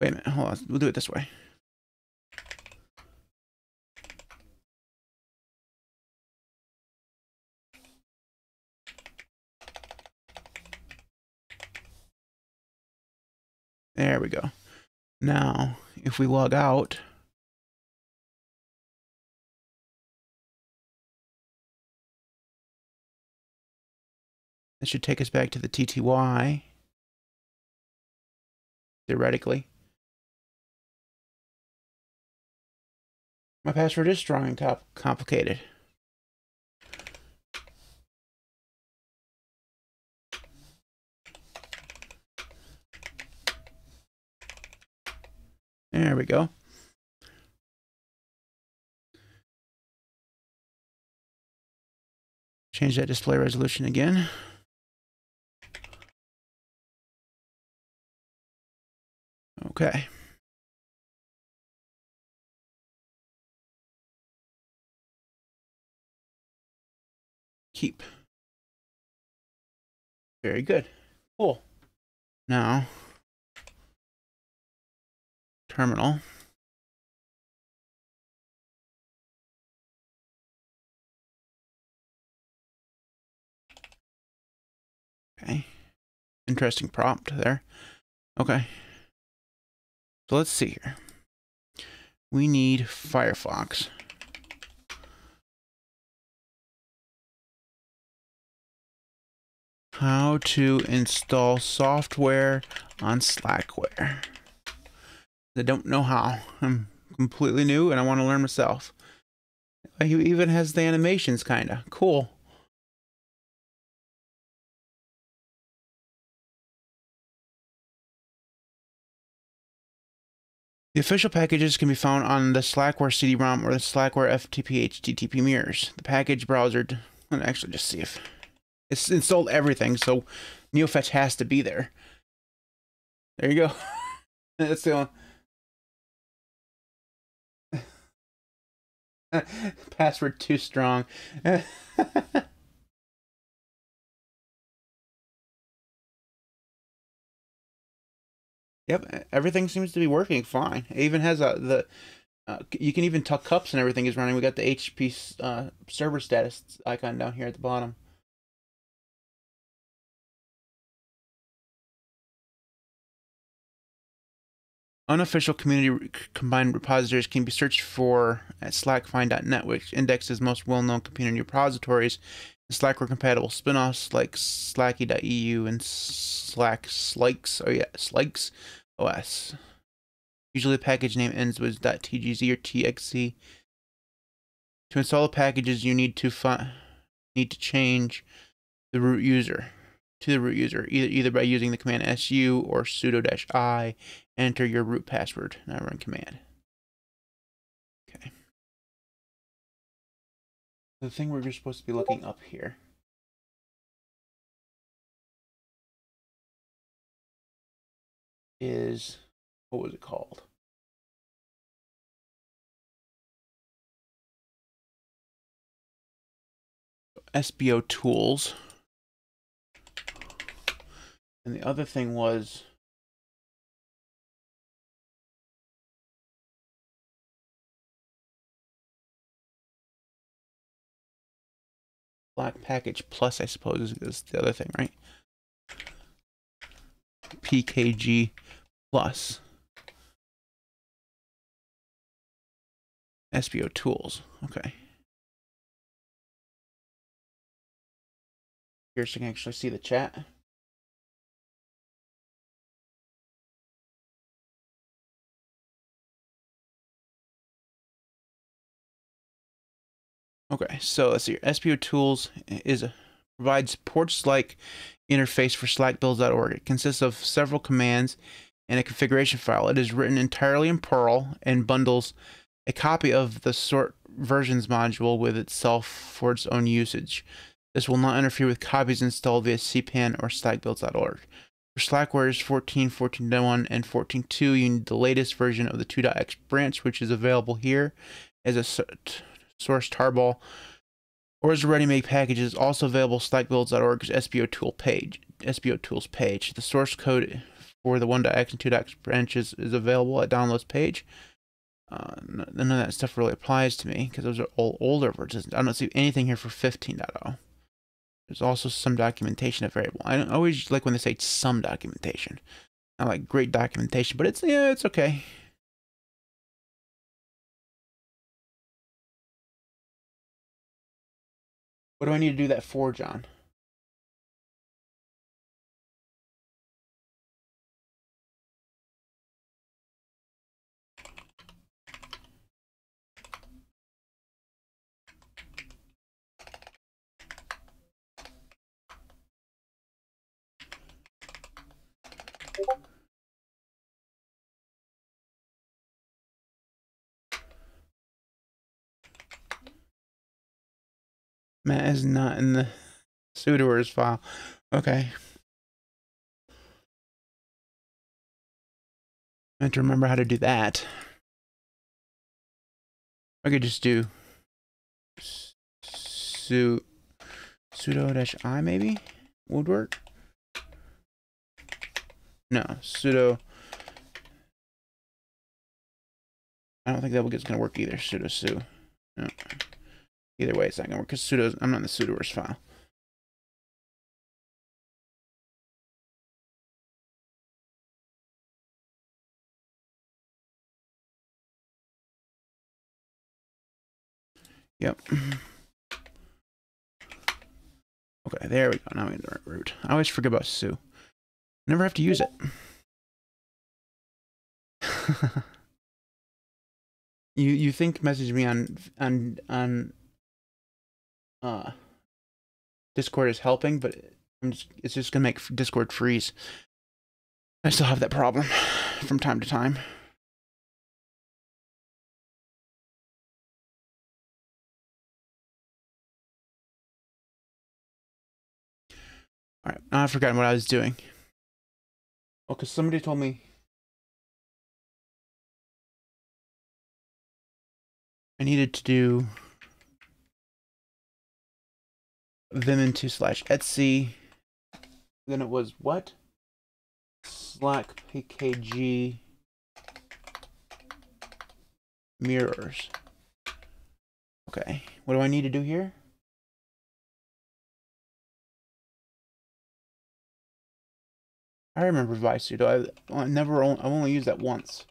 Wait a minute, hold on. We'll do it this way. There we go. Now, if we log out, that should take us back to the T T Y, theoretically. My password is strong and comp complicated. There we go. Change that display resolution again. Okay. Keep. Very good. Cool. Now, terminal. Okay. Interesting prompt there. Okay. So let's see here. We need Firefox. How to install software on Slackware. I don't know how. I'm completely new and I want to learn myself. He even has the animations, kind of. Cool. The official packages can be found on the Slackware C D ROM or the Slackware F T P H T T P mirrors. The package browser, let me actually just see if it's installed everything, so NeoFetch has to be there. There you go. That's the one. Password too strong. Yep, everything seems to be working fine. It even has a, the, uh, you can even tuck cups and everything is running. We got the H P uh, server status icon down here at the bottom. Unofficial community combined repositories can be searched for at slackfind dot net, which indexes most well-known community repositories. Slackware compatible spin-offs like slacky dot E U and Slack Slikes. Oh yeah, Slikes O S. Usually the package name ends with .tgz or .txc. To install the packages, you need to find need to change the root user to the root user either either by using the command su or sudo-i. Enter your root password. Now run command. Okay. The thing we're just supposed to be looking up here. Is what was it called? S B O tools. And the other thing was Slack package plus, I suppose, is the other thing, right? pkg plus. S B O tools. Okay. Here so I can actually see the chat. Okay, so let's see here. S B O tools is a, provides ports-like interface for slack builds dot org. It consists of several commands and a configuration file. It is written entirely in Perl and bundles a copy of the sort versions module with itself for its own usage. This will not interfere with copies installed via C P A N or slack builds dot org. For Slackware's fourteen, fourteen point one, and fourteen point two, you need the latest version of the two dot x branch, which is available here as a source tarball, or as a ready-made package. Is also available slack builds dot org's S B O tool page. S B O tools page. The source code for the one dot x and two dot x branches is available at downloads page. Uh, none of that stuff really applies to me because those are all older versions. I don't see anything here for fifteen point oh. There's also some documentation available. I don't always like when they say some documentation. I like great documentation, but it's yeah, it's okay. What do I need to do that for, John? Matt is not in the sudoers file. Okay. I have to remember how to do that. I could just do su sudo-i maybe? Would work? No, sudo. I don't think that is going to work either. Sudo su. No. Either way, it's not going to work because sudo's, I'm not in the sudoers file. Yep. Okay, there we go. Now we're in the right route. I always forget about su. Never have to use it. you you think message me on on on. Uh, Discord is helping, but I'm just, it's just going to make Discord freeze. I still have that problem from time to time. Alright, I've forgotten what I was doing. Oh, because somebody told me I needed to do Vim into slash etsy, then it was what? Slack pkg mirrors. Okay, what do I need to do here? I remember Vi sudo. I, I never, I've only used that once.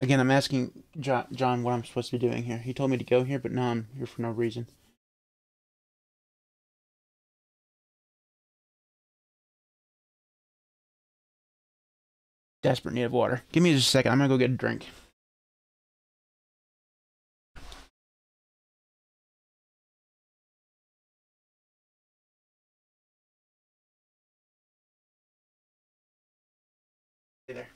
Again, I'm asking John what I'm supposed to be doing here. He told me to go here, but now I'm here for no reason. Desperate need of water. Give me just a second. I'm going to go get a drink. Hey there.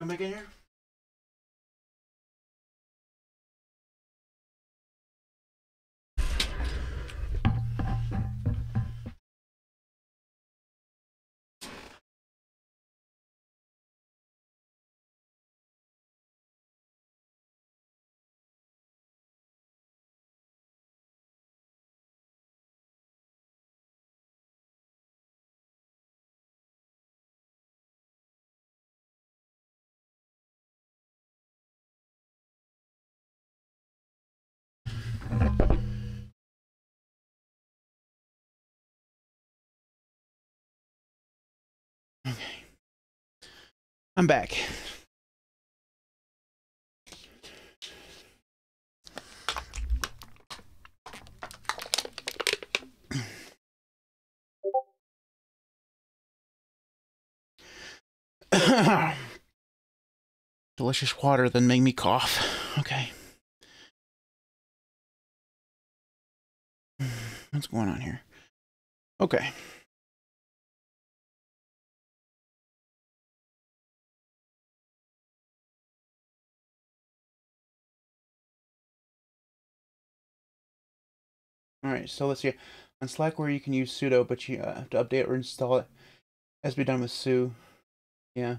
Come back in here. Okay. I'm back. Delicious water then made me cough. Okay. What's going on here? Okay. All right, so let's see. On Slackware, you can use sudo, but you uh, have to update or install it. It has to be done with su. Yeah.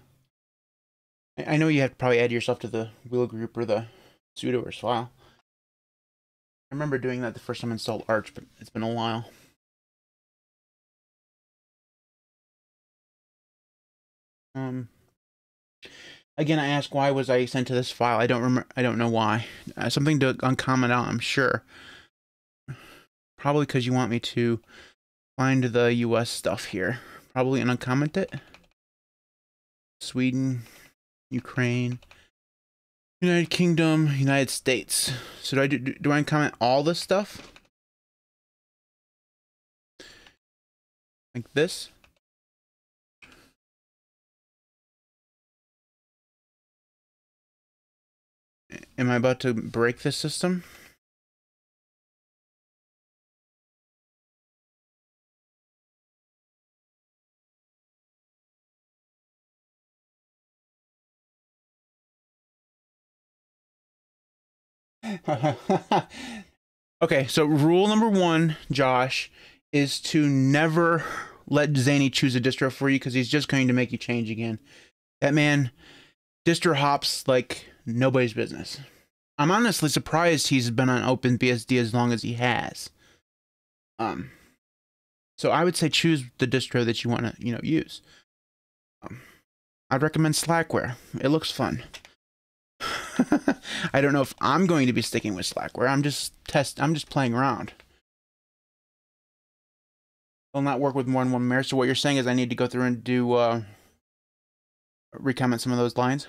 I, I know you have to probably add yourself to the wheel group or the sudo or file. I remember doing that the first time I installed Arch, but it's been a while. Um. Again, I ask, why was I sent to this file? I don't remember. I don't know why. Uh, something to uncomment out, I'm sure. Probably because you want me to find the U S stuff here. Probably and uncomment it. Sweden, Ukraine, United Kingdom, United States. So do I do, do I uncomment all this stuff? Like this? Am I about to break this system? Okay, so rule number one, Josh, is to never let Zany choose a distro for you because he's just going to make you change again. That man distro hops like nobody's business. I'm honestly surprised he's been on OpenBSD as long as he has. Um, so I would say choose the distro that you want to, you know, use. Um, I'd recommend Slackware. It looks fun. I don't know if I'm going to be sticking with Slackware. I'm just test. I'm just playing around. Will not work with more than one mirror. So what you're saying is I need to go through and do uh, recomment some of those lines.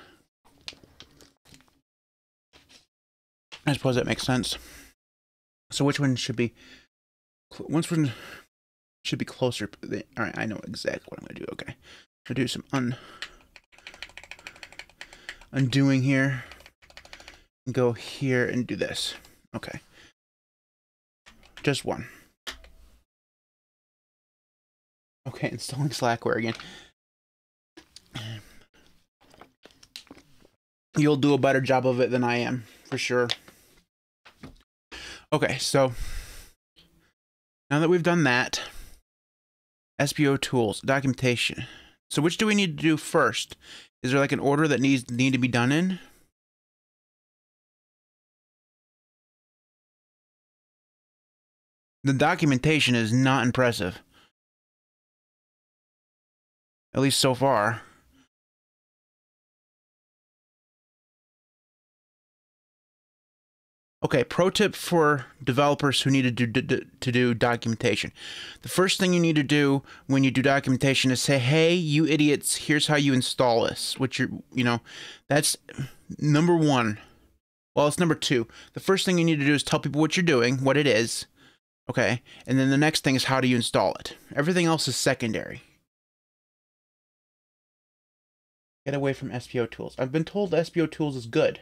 I suppose that makes sense. So which one should be? Which one should be closer? All right, I know exactly what I'm going to do. Okay, I'm going to do some un. Undoing here, and go here and do this. Okay, just one. Okay, installing Slackware again. You'll do a better job of it than I am, for sure. Okay, so now that we've done that, S B O tools, documentation. So which do we need to do first? Is there like an order that needs need to be done in? The documentation is not impressive. At least so far. Okay, pro tip for developers who need to do, do, to do documentation. The first thing you need to do when you do documentation is say, hey, you idiots, here's how you install this. Which you you know, that's number one. Well, it's number two. The first thing you need to do is tell people what you're doing, what it is. Okay, and then the next thing is how do you install it. Everything else is secondary. Get away from S B O tools. I've been told S B O tools is good.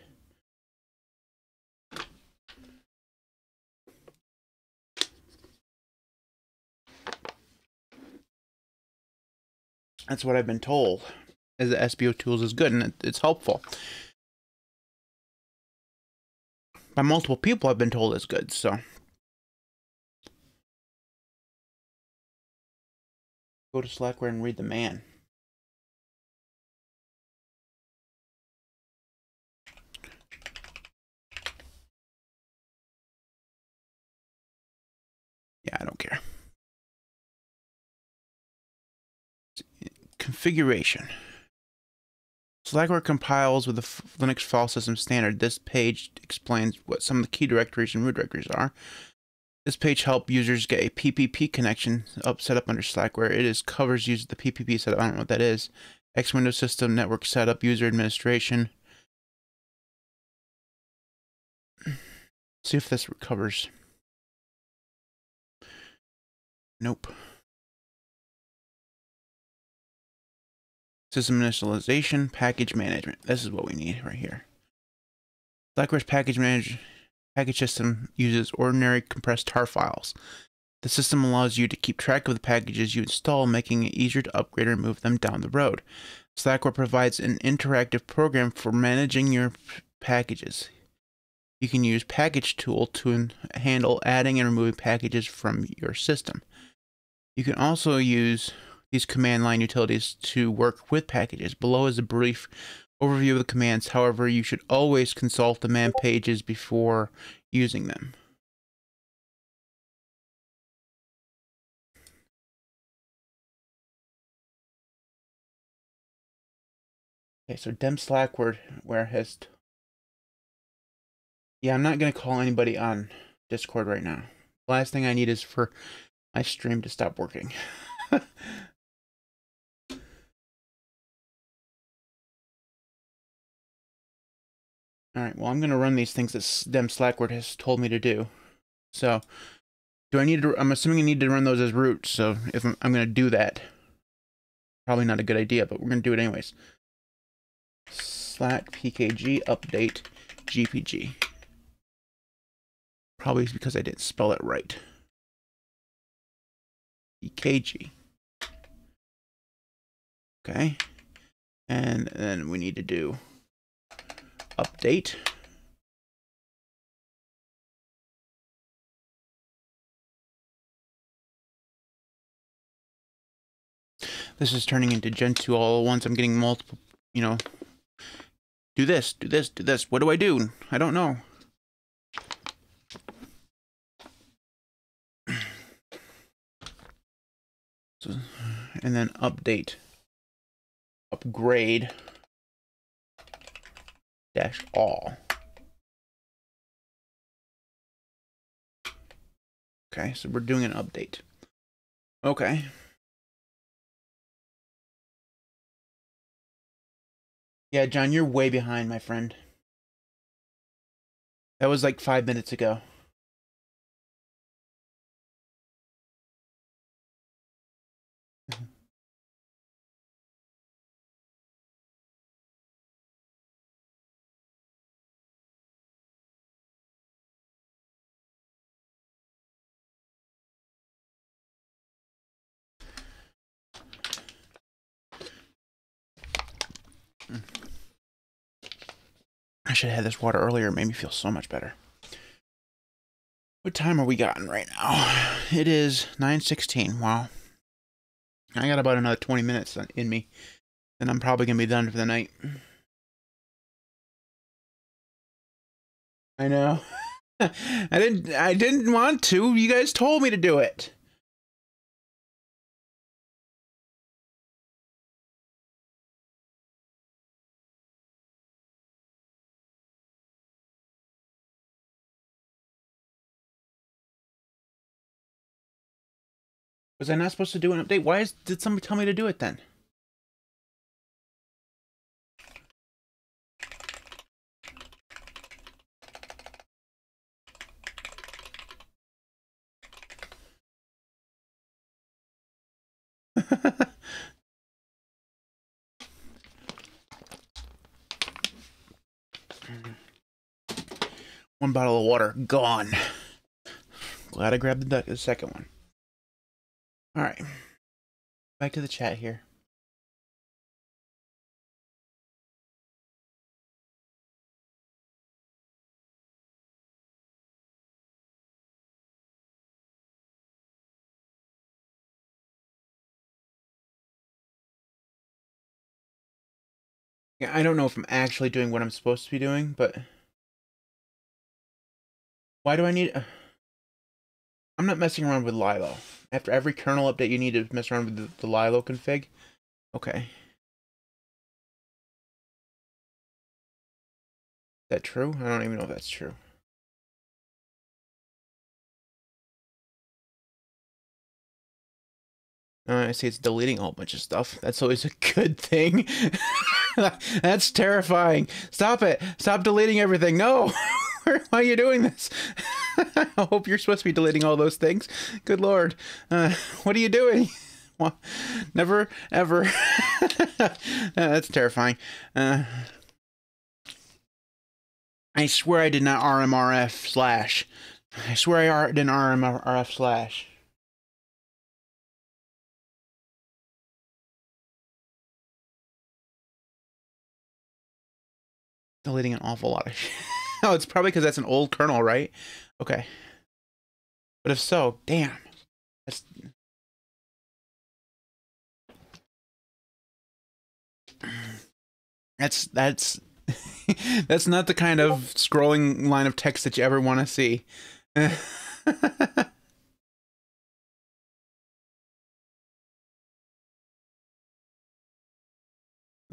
That's what I've been told, is that S B O tools is good, and it's helpful. By multiple people, I've been told it's good, so. Go to Slackware and read the man. Yeah, I don't care. Configuration. Slackware compiles with the Linux file system standard. This page explains what some of the key directories and root directories are. This page helps users get a P P P connection up set up under Slackware. It is covers users the P P P setup. I don't know what that is. X Windows System Network Setup User Administration. See if this recovers. Nope. System initialization, package management. This is what we need right here. Slackware's package manager package system uses ordinary compressed tar files. The system allows you to keep track of the packages you install, making it easier to upgrade or move them down the road. Slackware provides an interactive program for managing your packages. You can use package tool to handle adding and removing packages from your system. You can also use these command line utilities to work with packages. Below is a brief overview of the commands. However, you should always consult the man pages before using them. Okay, so dem Slackware where has. Yeah, I'm not going to call anybody on Discord right now. The last thing I need is for my stream to stop working. Alright, well, I'm going to run these things that dem Slackware has told me to do. So, do I need to, I'm assuming I need to run those as root, so if I'm, I'm going to do that. Probably not a good idea, but we're going to do it anyways. Slack pkg update gpg. Probably because I didn't spell it right. P K G. Okay. And then we need to do update. This is turning into Gentoo all at once. I'm getting multiple, you know, do this, do this, do this. What do I do? I don't know. And then update, upgrade, dash all. Okay, so we're doing an update. Okay. Yeah, John, you're way behind, my friend. That was like five minutes ago. I should have had this water earlier. It made me feel so much better. What time are we gotten right now? It is nine sixteen. Wow. I got about another twenty minutes in me. And I'm probably going to be done for the night. I know. I didn't I didn't want to. You guys told me to do it. Was I not supposed to do an update? Why is, did somebody tell me to do it then? One bottle of water gone. Glad I grabbed the, the second one. All right, back to the chat here. Yeah, I don't know if I'm actually doing what I'm supposed to be doing, but why do I need? A... I'm not messing around with Lilo. After every kernel update, you need to mess around with the, the Lilo config. Okay. Is that true? I don't even know if that's true. Uh, I see it's deleting a whole bunch of stuff. That's always a good thing. That's terrifying. Stop it. Stop deleting everything. No. Why are you doing this? I hope you're supposed to be deleting all those things. Good Lord. Uh, what are you doing? Well, never, ever. No, that's terrifying. Uh, I swear I did not R M R F slash. I swear I didn't R M R F slash. Deleting an awful lot of shit. Oh, it's probably because that's an old kernel, right? Okay. But if so, damn. That's... That's, that's, that's not the kind of scrolling line of text that you ever want to see.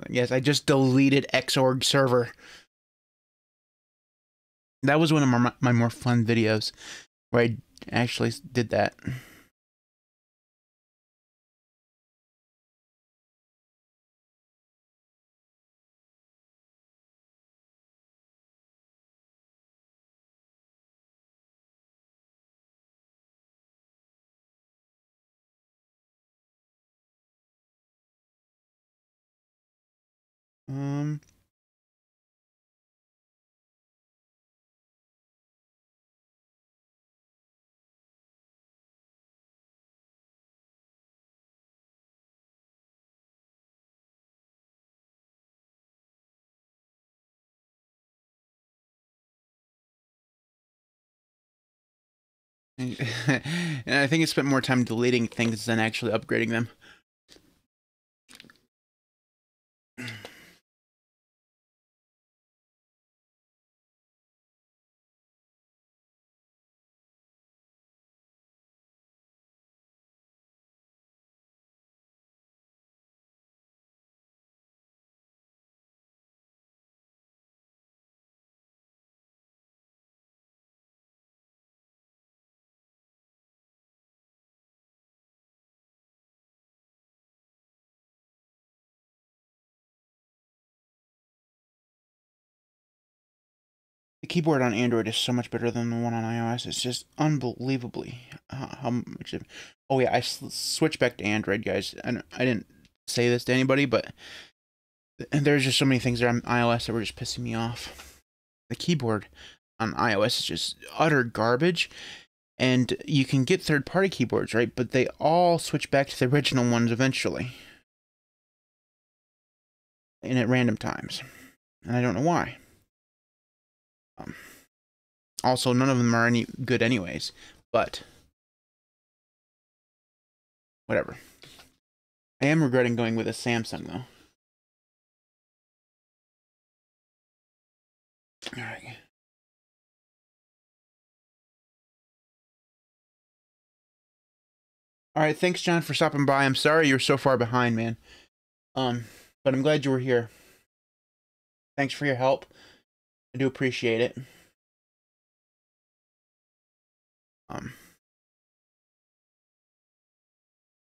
Yes, I just deleted Xorg server. That was one of my, my more fun videos where I actually did that. Um... And I think it spent more time deleting things than actually upgrading them. Keyboard on Android is so much better than the one on iOS. It's just unbelievably uh, how much. Of, oh yeah, I switched back to Android, guys. I, don't, I didn't say this to anybody, but there's just so many things there on iOS that were just pissing me off. The keyboard on iOS is just utter garbage, and you can get third-party keyboards, right? But they all switch back to the original ones eventually, and at random times, and I don't know why. Um, also, none of them are any good anyways, but whatever. I am regretting going with a Samsung, though. All right. All right, thanks, John, for stopping by. I'm sorry you're so far behind, man. Um, but I'm glad you were here. Thanks for your help. I do appreciate it. Um,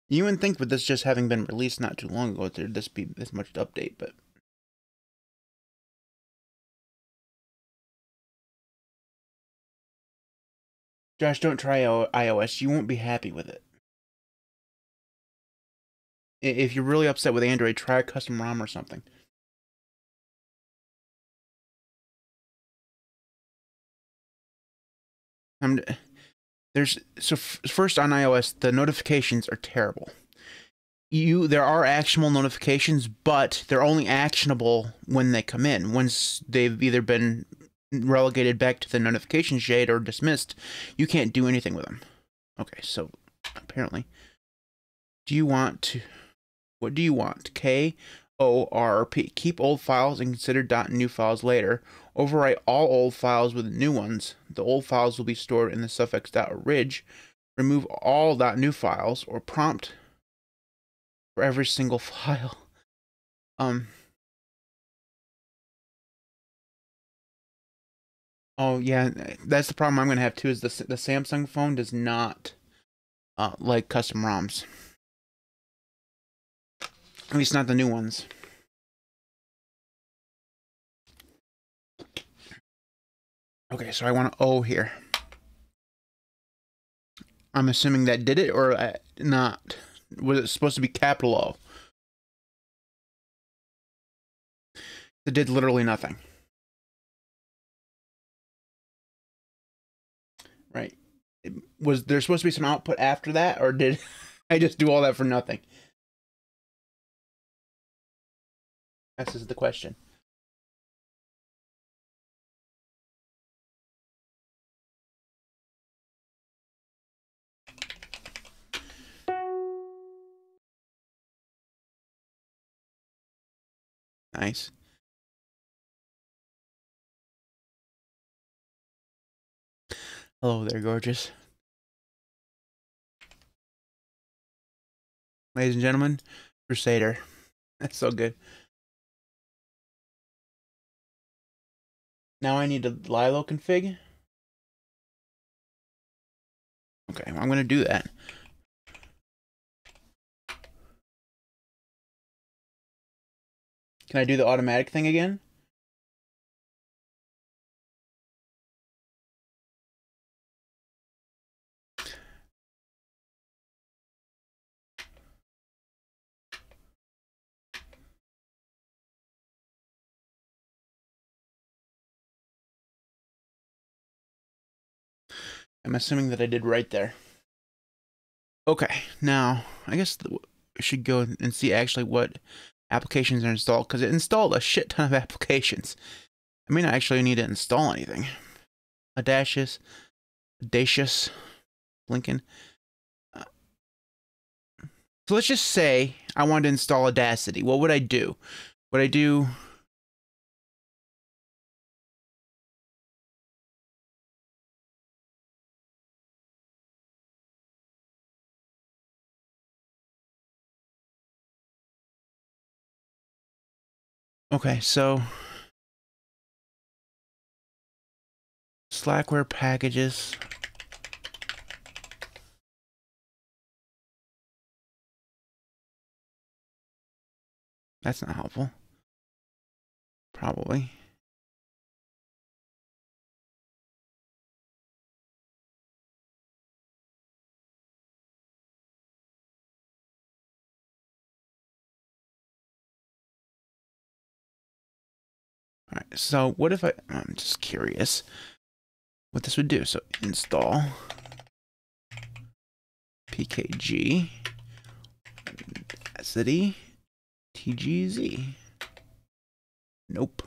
you wouldn't think with this just having been released not too long ago, there'd this be this much to update, but... Josh, don't try iOS. You won't be happy with it. If you're really upset with Android, try a custom ROM or something. I'm, there's so f first on iOS, the notifications are terrible. You there are actionable notifications, but they're only actionable when they come in. Once they've either been relegated back to the notification shade or dismissed, you can't do anything with them. Okay, so apparently, do you want to? What do you want? K O R P. Keep old files and consider .new files later. Overwrite all old files with new ones. The old files will be stored in the suffix .orig. Remove all .new files or prompt for every single file. Um. Oh yeah, that's the problem I'm gonna have too. Is the the Samsung phone does not uh, like custom ROMs. At least not the new ones. Okay, so I want to O here. I'm assuming that did it or not. Was it supposed to be capital O? It did literally nothing. Right. Was there supposed to be some output after that, or did I just do all that for nothing? This is the question. Nice. Hello there, gorgeous. Ladies and gentlemen, Krusader. That's so good. Now I need a Lilo config. Okay, well, I'm going to do that. Can I do the automatic thing again? I'm assuming that I did right there. Okay, now I guess we should go and see actually what applications are installed, because it installed a shit ton of applications. I mean, I actually need to install anything. Audacious, audacious, Lincoln. Uh, so let's just say I wanted to install Audacity. What would I do? Would I do? Okay, so Slackware packages. That's not helpful. Probably. Alright, so what if I, I'm just curious what this would do. So install pkg audacity tgz. Nope.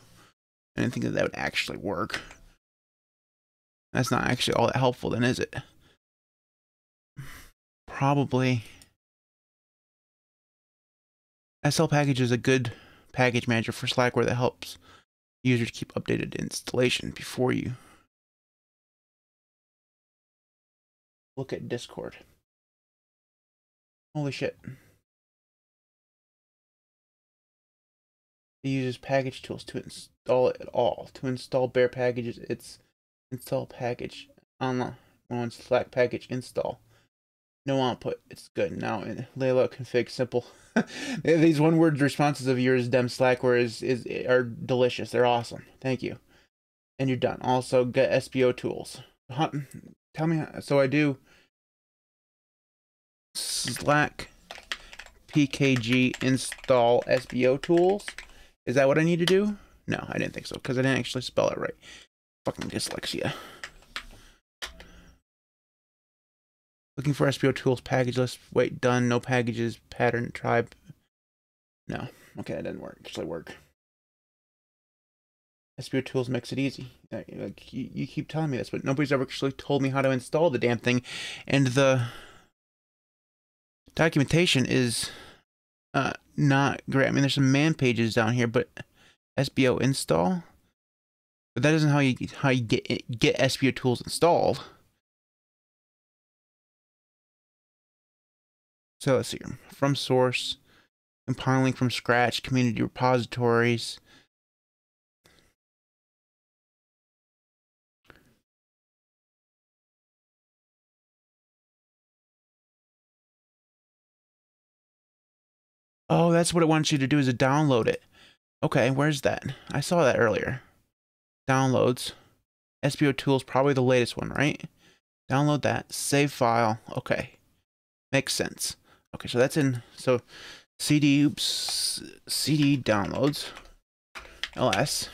I didn't think that that would actually work. That's not actually all that helpful then, is it? Probably. S L package is a good package manager for Slackware that helps user to keep updated installation before you look at Discord. Holy shit. It uses package tools to install it at all. To install bare packages, it's install package online on Slack package install. No output. It's good. Now in Lilo config simple. These one word responses of yours, Dem Slackware, is, is are delicious. They're awesome. Thank you. And you're done. Also get S B O tools. Huh, tell me how, so I do Slack P K G install S B O tools. Is that what I need to do? No, I didn't think so, because I didn't actually spell it right. Fucking dyslexia. Looking for S B O tools, package list, wait, done, no packages, pattern, tribe. No. Okay, that didn't work. Actually work. S B O tools makes it easy. Like, you, you keep telling me this, but nobody's ever actually told me how to install the damn thing. And the documentation is uh, not great. I mean, there's some man pages down here, but S B O install? But that isn't how you, how you get, get S B O tools installed. So let's see here. From source, compiling from scratch, community repositories. Oh, that's what it wants you to do, is to download it. Okay, where's that? I saw that earlier. Downloads. S B O tools, probably the latest one, right? Download that. Save file. Okay. Makes sense. Okay, so that's in, so C D, oops, C D downloads, L S.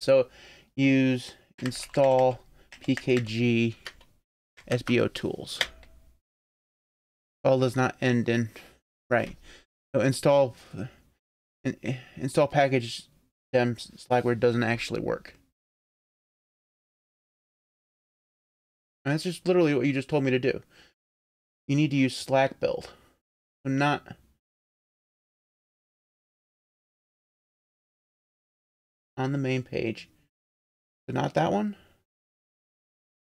So use install P K G S B O tools. All does not end in, right. So install, in, install package gem Slackware doesn't actually work. And that's just literally what you just told me to do. You need to use Slack build. So not, on the main page, but not that one.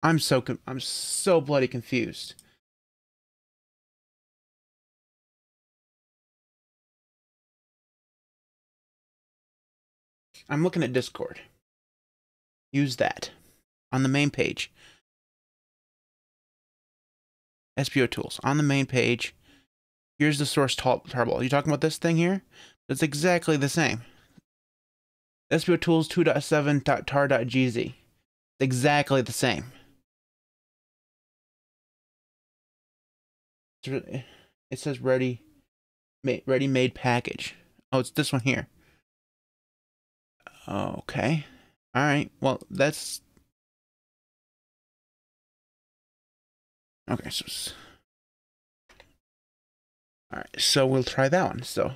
I'm so con I'm so bloody confused. I'm looking at Discord. Use that on the main page. S B O tools on the main page. Here's the source tarball. Are you talking about this thing here? It's exactly the same. S B O tools two point seven dot tar dot g z. Exactly the same. It says ready, ready made package. Oh, it's this one here. Okay. All right. Well, that's okay. So, all right. So we'll try that one. So,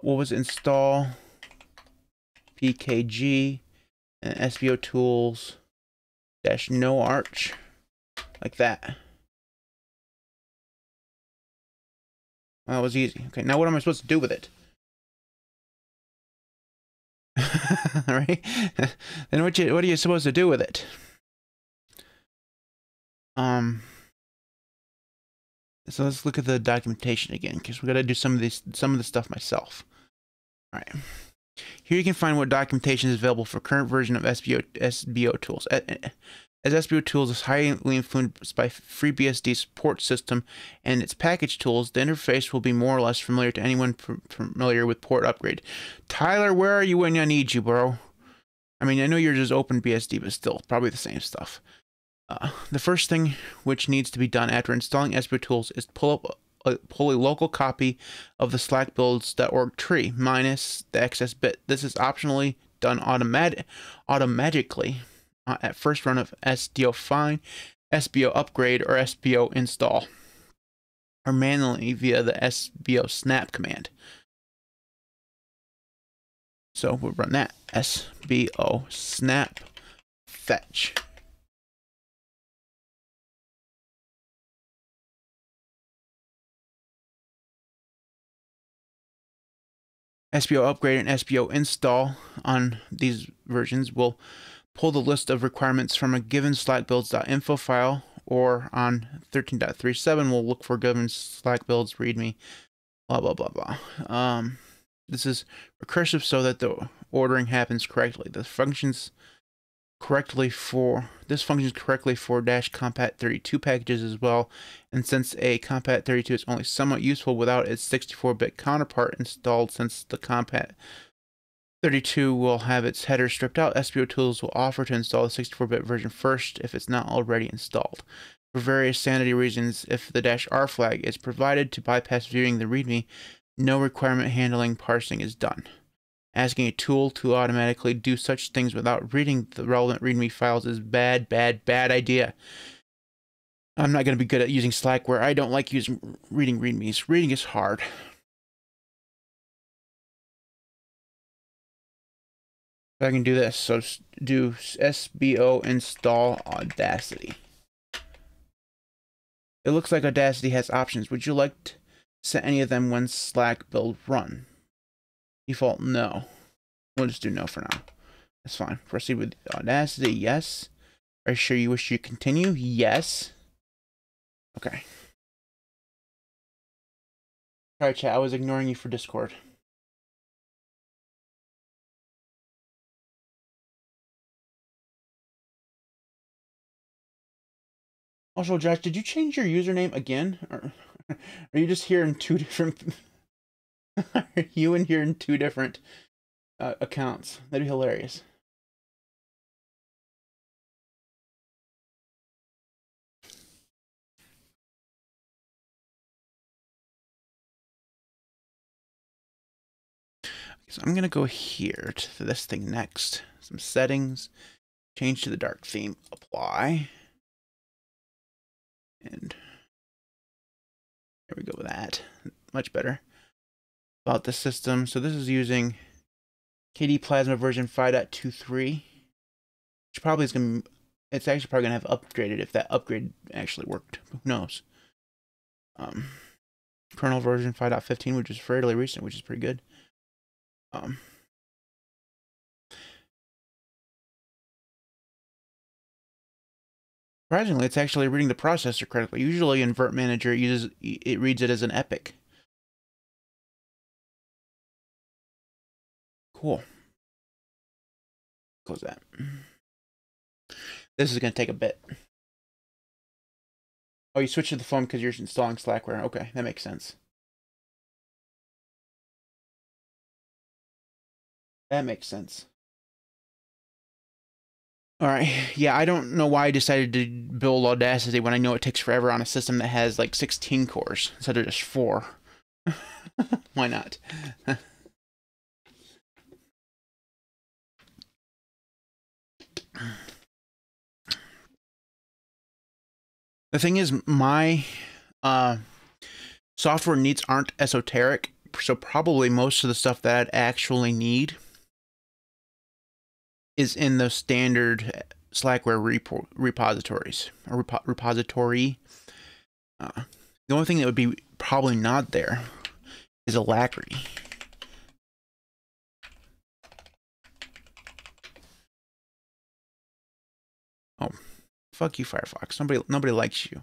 what was install? P K G and S B O tools dash no arch, like that. Well, that was easy. Okay, now what am I supposed to do with it? All right. Then what you what are you supposed to do with it? Um. So let's look at the documentation again, because we got to do some of these some of the stuff myself. All right. Here you can find what documentation is available for current version of S B O, S B O tools. As S B O tools is highly influenced by FreeBSD support system and its package tools, the interface will be more or less familiar to anyone familiar with port upgrade. Tyler, where are you when I need you, bro? I mean, I know you're just open B S D, but still, probably the same stuff. Uh, the first thing which needs to be done after installing S B O tools is to pull up pull a local copy of the Slack builds dot org tree minus the excess bit. This is optionally done automatic automatically uh, at first run of S D O find, S B O upgrade, or S B O install, or manually via the S B O snap command. So we'll run that S B O snap fetch. S B O upgrade and S B O install on these versions will pull the list of requirements from a given Slack builds dot info file, or on thirteen point three seven we'll look for given Slack builds readme, blah blah blah blah. Um, this is recursive so that the ordering happens correctly. The functions correctly for this functions correctly for dash compat thirty-two packages as well, and since a compat thirty-two is only somewhat useful without its sixty-four bit counterpart installed, since the compat thirty-two will have its header stripped out, S B O tools will offer to install the sixty-four bit version first if it's not already installed. For various sanity reasons, if the dash R flag is provided to bypass viewing the readme, no requirement handling parsing is done. Asking a tool to automatically do such things without reading the relevant readme files is bad, bad, bad idea. I'm not going to be good at using Slackware. I don't like using reading readmes. Reading is hard. I can do this. So do S B O install Audacity. It looks like Audacity has options. Would you like to set any of them when Slack build run? Default, no. We'll just do no for now. That's fine. Proceed with Audacity, yes. Are you sure you wish to continue? Yes. Okay. Sorry, chat. I was ignoring you for Discord. Also, Josh, did you change your username again? Or are you just here in two different... You and you're in two different uh, accounts. That'd be hilarious. So I'm gonna go here to this thing next. Some settings, change to the dark theme, apply, and there we go with that. Much better about the system. So this is using K D E Plasma version five point two three, which probably is gonna. It's actually probably gonna have upgraded if that upgrade actually worked. Who knows? Um, kernel version five point fifteen, which is fairly recent, which is pretty good. Um, surprisingly, it's actually reading the processor correctly. Usually in Vert Manager, it uses it reads it as an epic. Cool. Close that. This is going to take a bit. Oh, you switched to the phone because you're installing Slackware. Okay, that makes sense. That makes sense. All right. Yeah, I don't know why I decided to build Audacity when I know it takes forever on a system that has like sixteen cores instead of just four. Why not? The thing is, my uh, software needs aren't esoteric, so probably most of the stuff that I'd actually need is in the standard Slackware repo repositories or repo repository. Uh, the only thing that would be probably not there is Alacrity. Oh, fuck you, Firefox! Nobody, nobody likes you.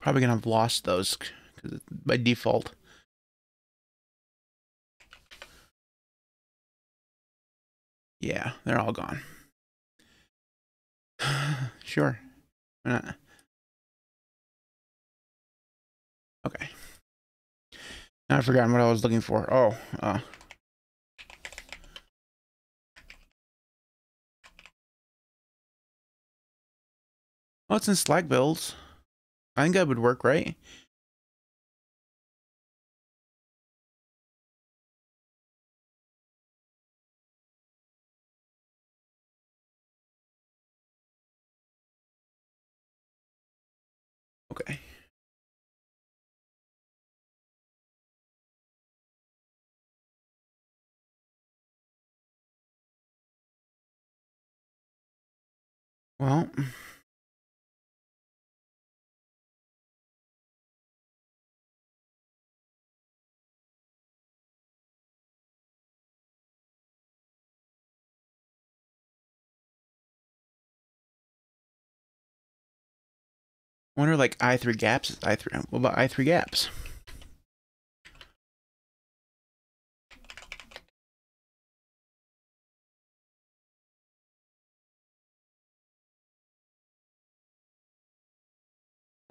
Probably gonna have lost those because by default. Yeah, they're all gone. Sure. Why not? Okay. Now I've forgotten what I was looking for. Oh, uh. Oh, it's in Slack builds. I think that would work, right? Okay. Well, I wonder, like, I three gaps is I three. What about I three gaps?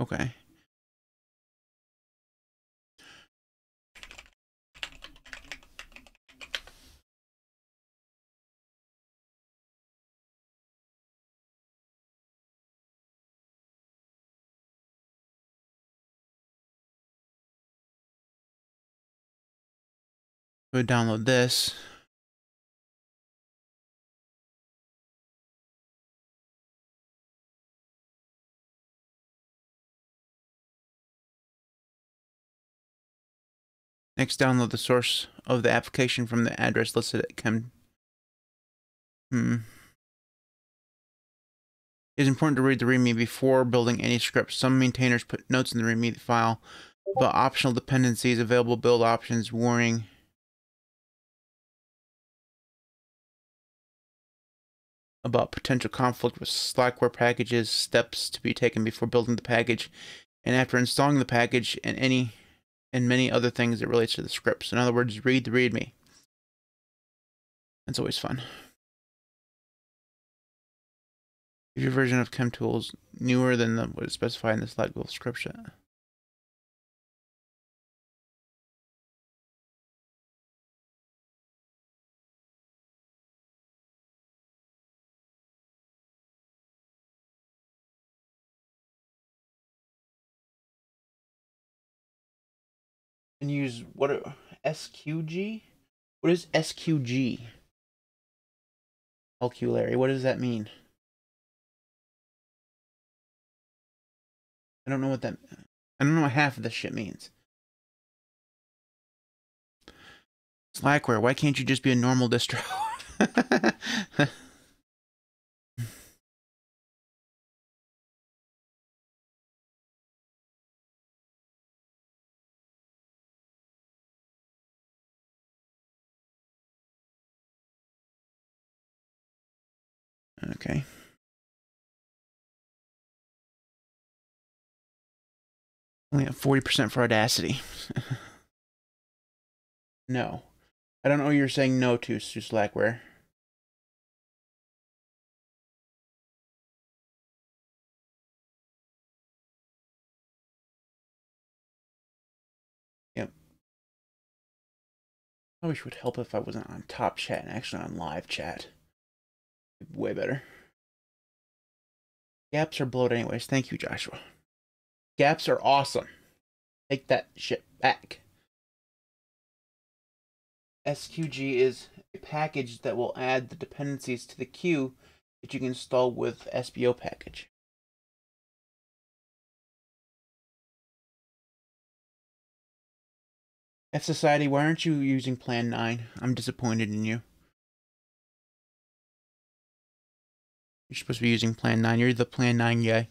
Okay. Go download this. Next, download the source of the application from the address listed at chem. Hmm. It is important to read the README before building any script. Some maintainers put notes in the README file about optional dependencies, available build options, warning. About potential conflict with Slackware packages, steps to be taken before building the package, and after installing the package, and any and many other things that relates to the scripts. In other words, read the README. That's always fun. Is your version of ChemTools newer than the, what is specified in the Slackware description? And use what are, S Q G? What is S Q G? L Q Larry, what does that mean? I don't know what that, I don't know what half of this shit means. Slackware, why can't you just be a normal distro? Okay. Only have forty percent for Audacity. No. I don't know what you're saying no to, to Slackware. Yep. I wish it would help if I wasn't on top chat and actually on live chat. Way better. Gaps are bloated anyways. Thank you, Joshua. Gaps are awesome. Take that shit back. S Q G is a package that will add the dependencies to the queue that you can install with S B O package. F Society, why aren't you using Plan nine? I'm disappointed in you. You're supposed to be using Plan nine. You're the Plan nine guy.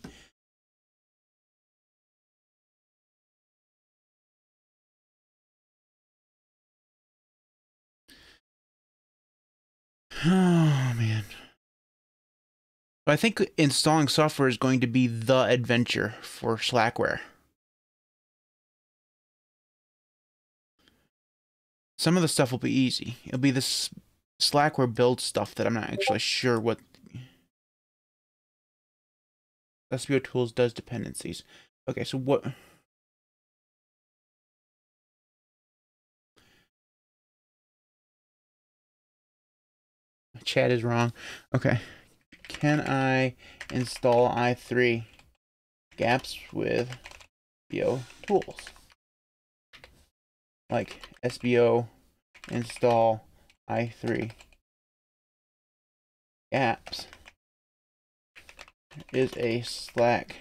Oh, man. But I think installing software is going to be the adventure for Slackware. Some of the stuff will be easy. It'll be this Slackware build stuff that I'm not actually sure what... S B O tools does dependencies. Okay, so what? My chat is wrong. Okay. Can I install i three gaps with S B O tools? Like S B O install i three gaps. Is a Slack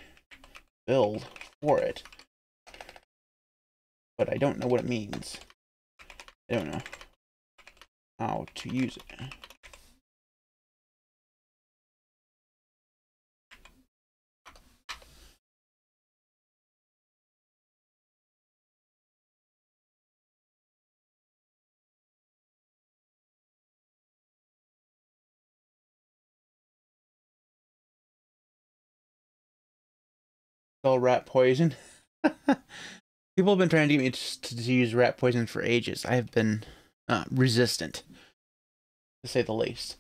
build for it, but I don't know what it means. I don't know how to use it. Rat poison. People have been trying to get me to, to use rat poison for ages. I have been uh, resistant, to say the least.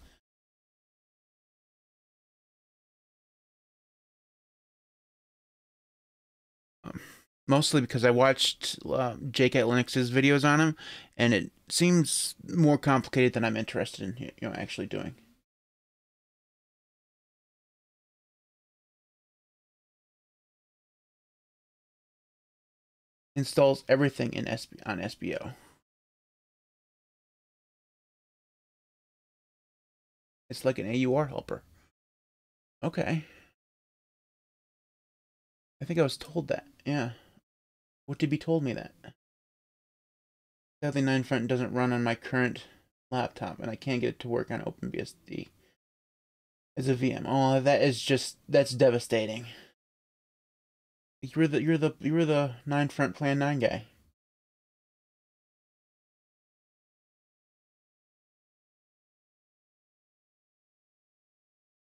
Um, mostly because I watched uh, Jake at Linux's videos on him, and it seems more complicated than I'm interested in, you know, actually doing. Installs everything in S B on S B O. It's like an A U R helper. Okay. I think I was told that. Yeah. What did be told me that? Sadly, nine front doesn't run on my current laptop, and I can't get it to work on OpenBSD as a V M. Oh, that is just that's devastating. You're the you're the you're the nine front Plan nine guy.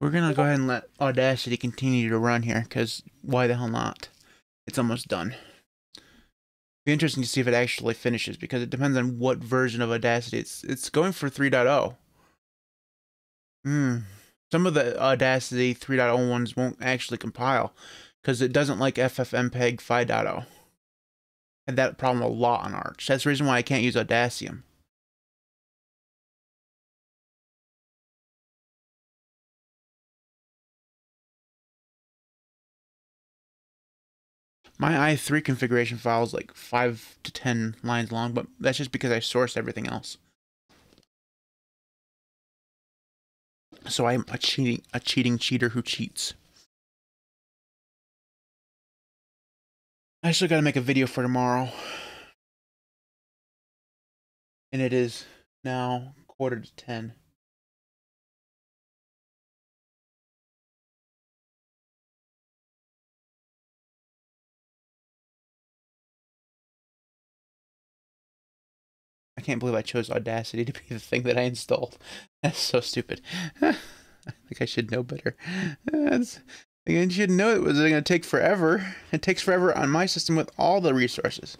We're gonna go ahead and let Audacity continue to run here, because why the hell not? It's almost done. It'll be interesting to see if it actually finishes, because it depends on what version of Audacity it's it's going for three point oh. Hmm. Some of the Audacity three point oh ones won't actually compile because it doesn't like F F M P E G five point oh. Had that problem a lot on Arch. That's the reason why I can't use Audacium. My i three configuration file is like five to ten lines long, but that's just because I sourced everything else. So I'm a cheating, a cheating cheater who cheats. I still gotta make a video for tomorrow. And it is now quarter to ten. I can't believe I chose Audacity to be the thing that I installed. That's so stupid. I think I should know better. That's, I think I should know it was going to take forever. It takes forever on my system with all the resources.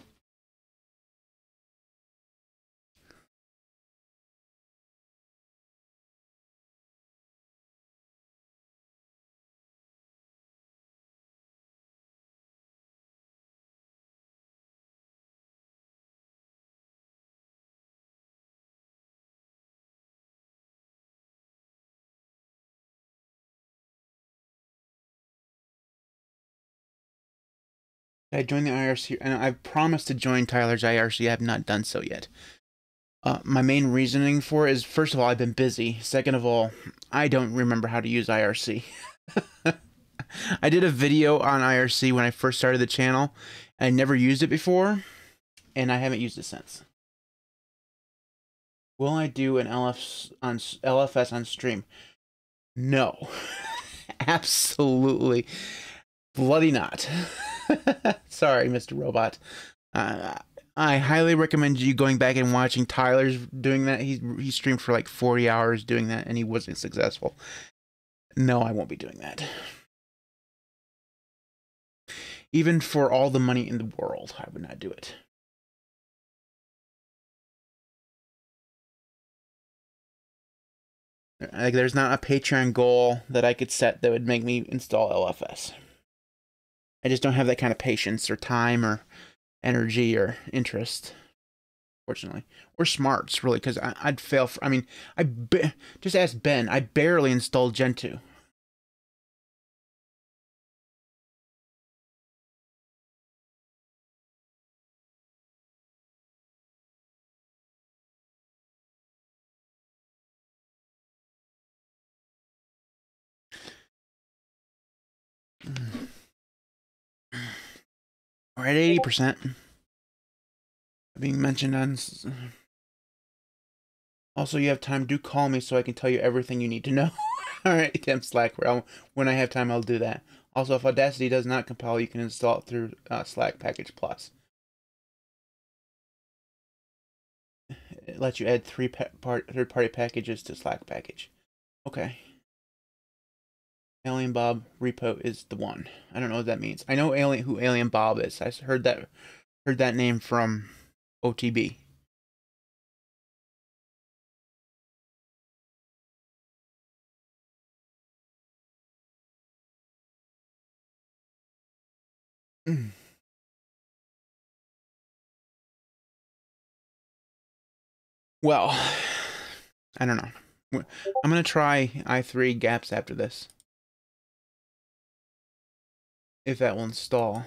I joined the I R C, and I've promised to join Tyler's I R C. I have not done so yet. Uh, my main reasoning for it is, first of all, I've been busy. Second of all, I don't remember how to use I R C. I did a video on I R C when I first started the channel, and I never used it before, and I haven't used it since. Will I do an L F S on, L F S on stream? No. Absolutely bloody not. Sorry, Mister Robot. Uh, I highly recommend you going back and watching Tyler's doing that. He, he streamed for like forty hours doing that, and he wasn't successful. No, I won't be doing that. Even for all the money in the world, I would not do it. Like, there's not a Patreon goal that I could set that would make me install L F S. I just don't have that kind of patience or time or energy or interest, fortunately, or smarts, really, because I'd fail. For, I mean, I be, just ask Ben. I barely installed Gentoo. We're at eighty percent. Being mentioned on... Also, you have time, do call me so I can tell you everything you need to know. Alright, Tim Slackware. I'll, when I have time, I'll do that. Also, if Audacity does not compile, you can install it through uh, Slack Package Plus. It lets you add three pa part, third-party packages to Slack Package. Okay. Alien Bob repo is the one. I don't know what that means. I know Alien who Alien Bob is. I heard that heard that name from O T B. Mm. Well, I don't know. I'm gonna try i three gaps after this. If that will install.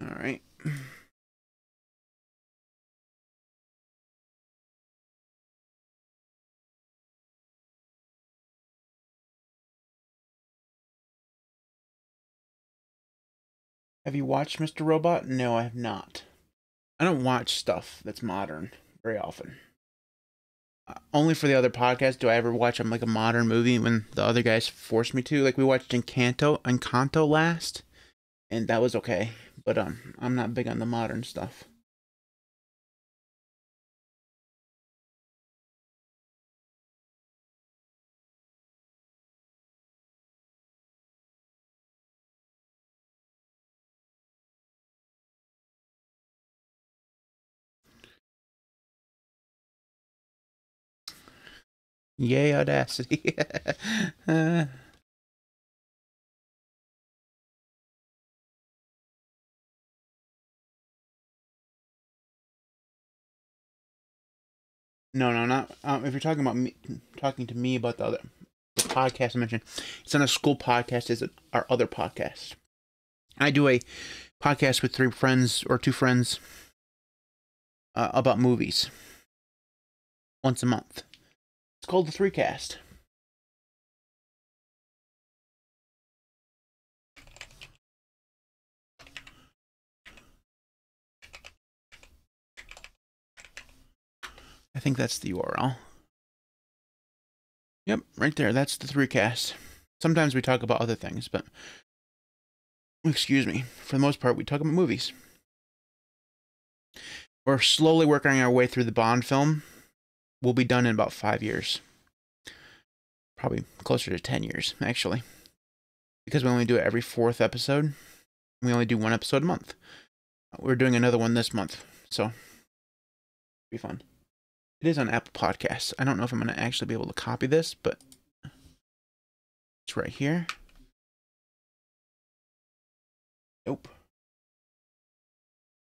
All right. Have you watched Mister Robot? No, I have not. I don't watch stuff that's modern very often. Uh, only for the other podcast do I ever watch um, like a modern movie when the other guys force me to. Like we watched Encanto, Encanto last, and that was okay. But um, I'm not big on the modern stuff. Yay, Audacity. uh. No, no, not um, if you're talking about me talking to me about the other the podcast I mentioned, it's not a school podcast, it's a, our other podcast. I do a podcast with three friends or two friends uh, about movies once a month. It's called the three cast. I think that's the U R L. Yep, right there. That's the three cast. Sometimes we talk about other things, but excuse me. For the most part, we talk about movies. We're slowly working our way through the Bond film. We'll be done in about five years. Probably closer to ten years, actually. Because we only do it every fourth episode. We only do one episode a month. We're doing another one this month, so it'll be fun. It is on Apple Podcasts. I don't know if I'm going to actually be able to copy this, but it's right here. Nope.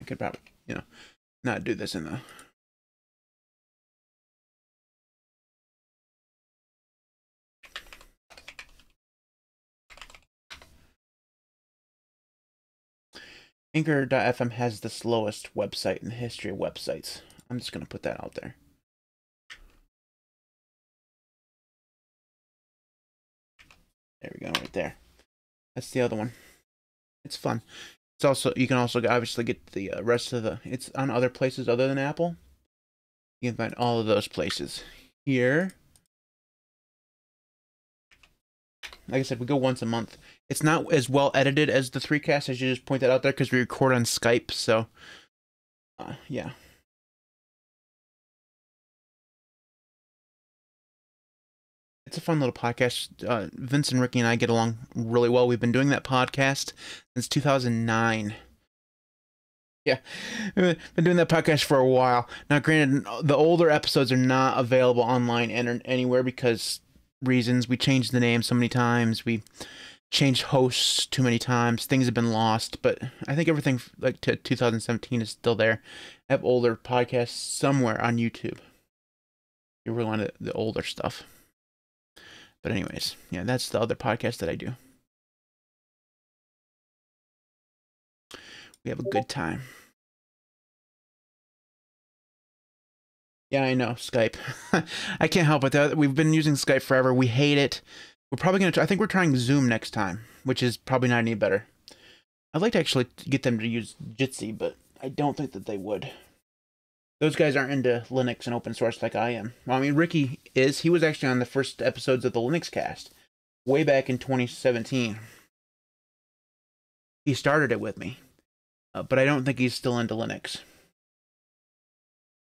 I could probably, you know, not do this in the... Anchor dot F M has the slowest website in the history of websites. I'm just going to put that out there. There we go, right there. That's the other one. It's fun. It's also, you can also obviously get the rest of the, it's on other places other than Apple. You can find all of those places here. Like I said, we go once a month. It's not as well edited as the three cast. I should just point that out there because we record on Skype. So, uh, yeah. It's a fun little podcast. Uh, Vince and Ricky and I get along really well. We've been doing that podcast since two thousand nine. Yeah, we've been doing that podcast for a while. Now, granted, the older episodes are not available online and anywhere because reasons. We changed the name so many times. We changed hosts too many times. Things have been lost, but I think everything like to two thousand seventeen is still there. I have older podcasts somewhere on YouTube. You really want the older stuff. But anyways, yeah, that's the other podcast that I do. We have a good time. Yeah, I know, Skype. I can't help it. We've been using Skype forever. We hate it. We're probably going to, I think we're trying Zoom next time, which is probably not any better. I'd like to actually get them to use Jitsi, but I don't think that they would. Those guys aren't into Linux and open source like I am. Well, I mean, Ricky is. He was actually on the first episodes of the Linux cast way back in twenty seventeen. He started it with me, uh, but I don't think he's still into Linux.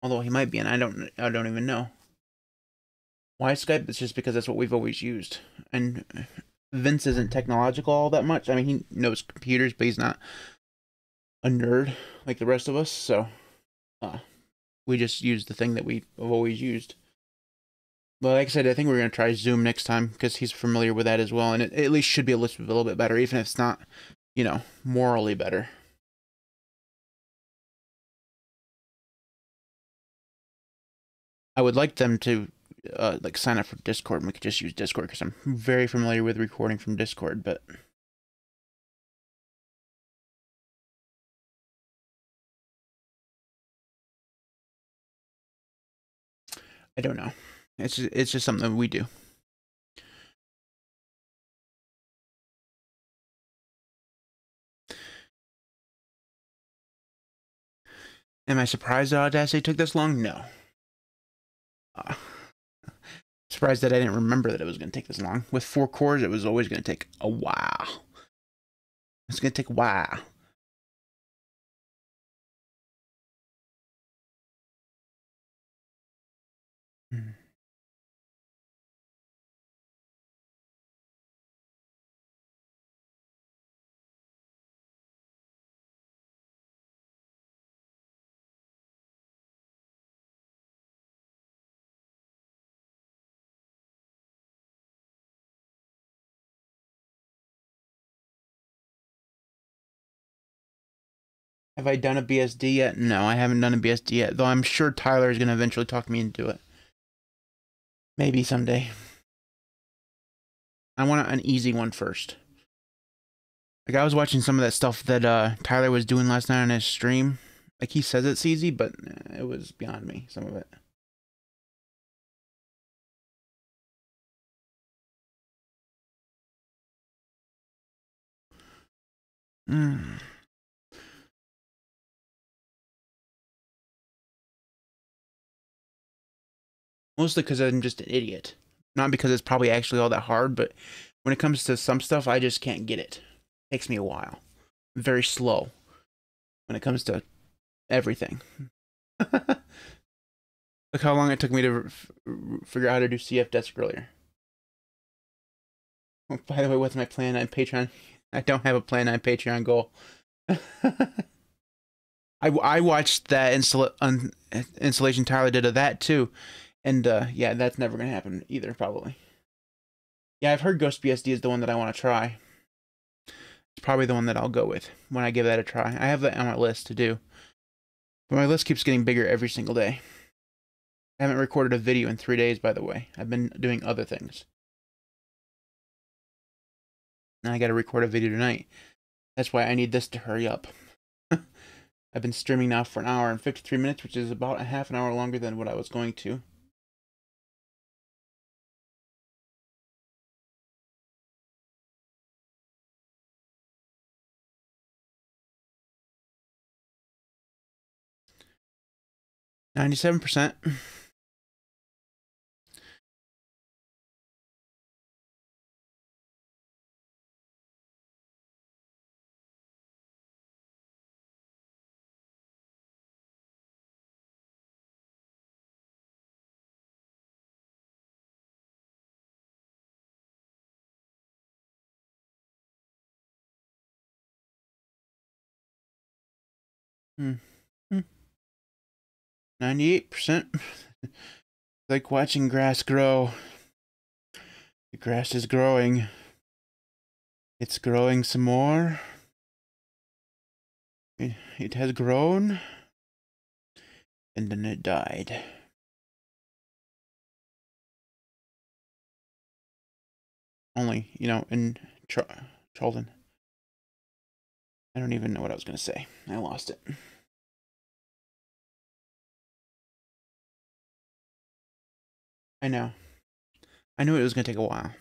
Although he might be, and I don't, I don't even know. Why Skype? It's just because that's what we've always used. And Vince isn't technological all that much. I mean, he knows computers, but he's not a nerd like the rest of us, so... Uh, We just use the thing that we've always used. But like I said, I think we're going to try Zoom next time because he's familiar with that as well. And it at least should be a little bit better, even if it's not, you know, morally better. I would like them to, uh, like, sign up for Discord. And we could just use Discord because I'm very familiar with recording from Discord, but... I don't know. It's just, it's just something that we do. Am I surprised that Audacity took this long? No. Uh, surprised that I didn't remember that it was going to take this long. With four cores, it was always going to take a while. It's going to take a while. Have I done a B S D yet? No, I haven't done a B S D yet, though I'm sure Tyler is going to eventually talk me into it. Maybe someday. I want an easy one first. Like, I was watching some of that stuff that uh, Tyler was doing last night on his stream. Like, he says it's easy, but it was beyond me, some of it. Mmm. Mostly because I'm just an idiot. Not because it's probably actually all that hard, but when it comes to some stuff, I just can't get it. It takes me a while. I'm very slow when it comes to everything. Look how long it took me to f figure out how to do CFDisk earlier. Oh, by the way, what's my plan on Patreon? I don't have a plan on Patreon goal. I, I watched that install un installation Tyler did of that, too. And, uh, yeah, that's never going to happen either, probably. Yeah, I've heard Ghost B S D is the one that I want to try. It's probably the one that I'll go with when I give that a try. I have that on my list to do. But my list keeps getting bigger every single day. I haven't recorded a video in three days, by the way. I've been doing other things. Now I got to record a video tonight. That's why I need this to hurry up. I've been streaming now for an hour and fifty-three minutes, which is about a half an hour longer than what I was going to. ninety-seven percent. Hmm. ninety-eight percent. Like watching grass grow. The grass is growing. It's growing some more. It, it has grown. And then it died. Only, you know, in Tr Charlton. I don't even know what I was going to say. I lost it. I know. I knew it was going to take a while.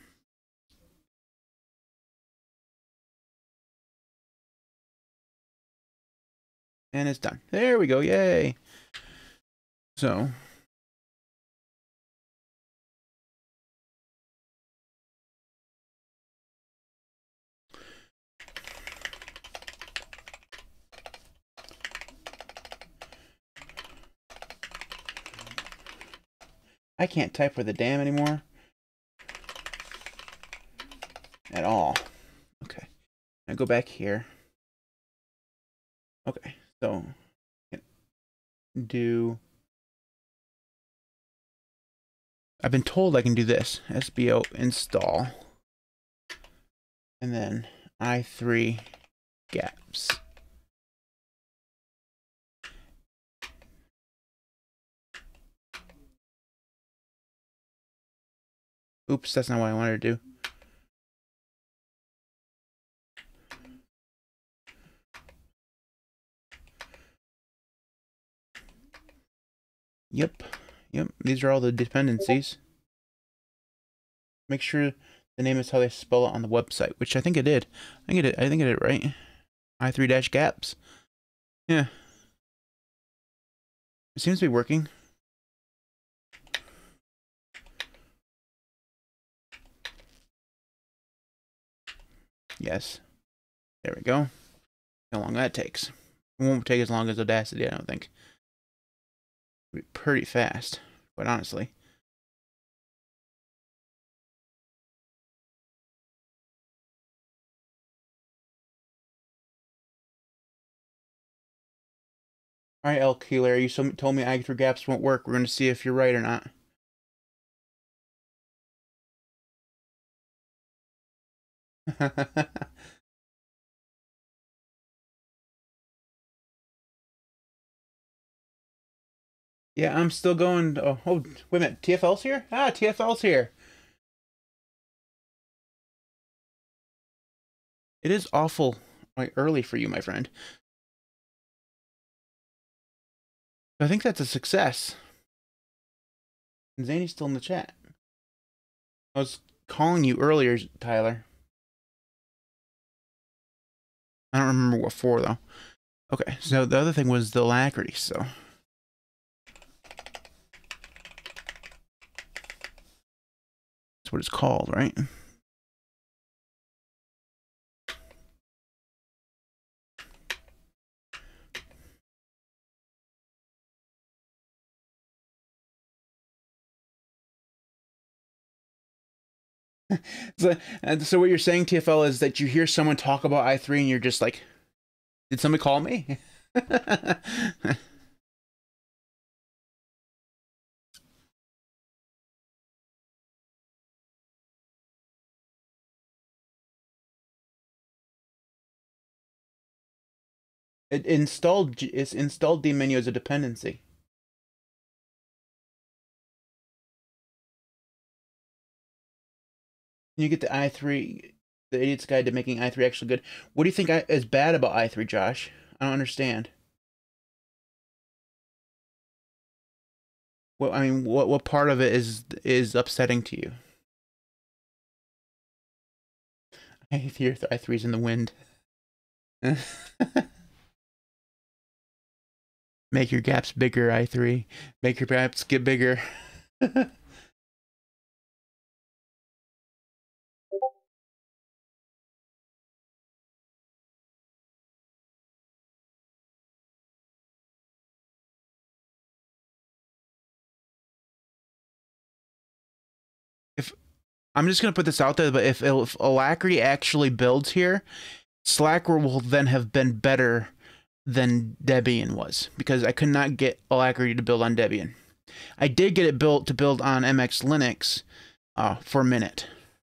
And it's done. There we go. Yay. So. I can't type with a damn anymore. At all. Okay. Now go back here. Okay. So, do... I've been told I can do this. S B O install. And then I three gaps. Oops, that's not what I wanted to do. Yep, yep, these are all the dependencies. Make sure the name is how they spell it on the website, which I think I did. I think I did, I think I did it right. I three dash gaps. Yeah. It seems to be working. Yes. There we go. How long that takes. It won't take as long as Audacity, I don't think. It'll be pretty fast, quite honestly. Alright, L. Keeler, you told me I through gaps won't work. We're going to see if you're right or not. Yeah, I'm still going. Oh, oh, wait a minute. T F L's here? Ah, T F L's here. It is awful like, early for you, my friend. I think that's a success. Zany's still in the chat. I was calling you earlier, Tyler. I don't remember what for, though. Okay, so the other thing was the alacrity, so... That's what it's called, right? So, and so what you're saying, T F L, is that you hear someone talk about i three and you're just like, did somebody call me? It installed, it's installed the menu as a dependency. You get the i three, the Idiot's Guide to Making i three Actually Good. What do you think is bad about i three, Josh? I don't understand. Well, I mean, what what part of it is is upsetting to you? I hear the i three's in the wind. Make your gaps bigger, i three. Make your gaps get bigger. I'm just going to put this out there, but if, if Alacrity actually builds here, Slackware will then have been better than Debian was, because I could not get Alacrity to build on Debian. I did get it built to build on M X Linux uh, for a minute,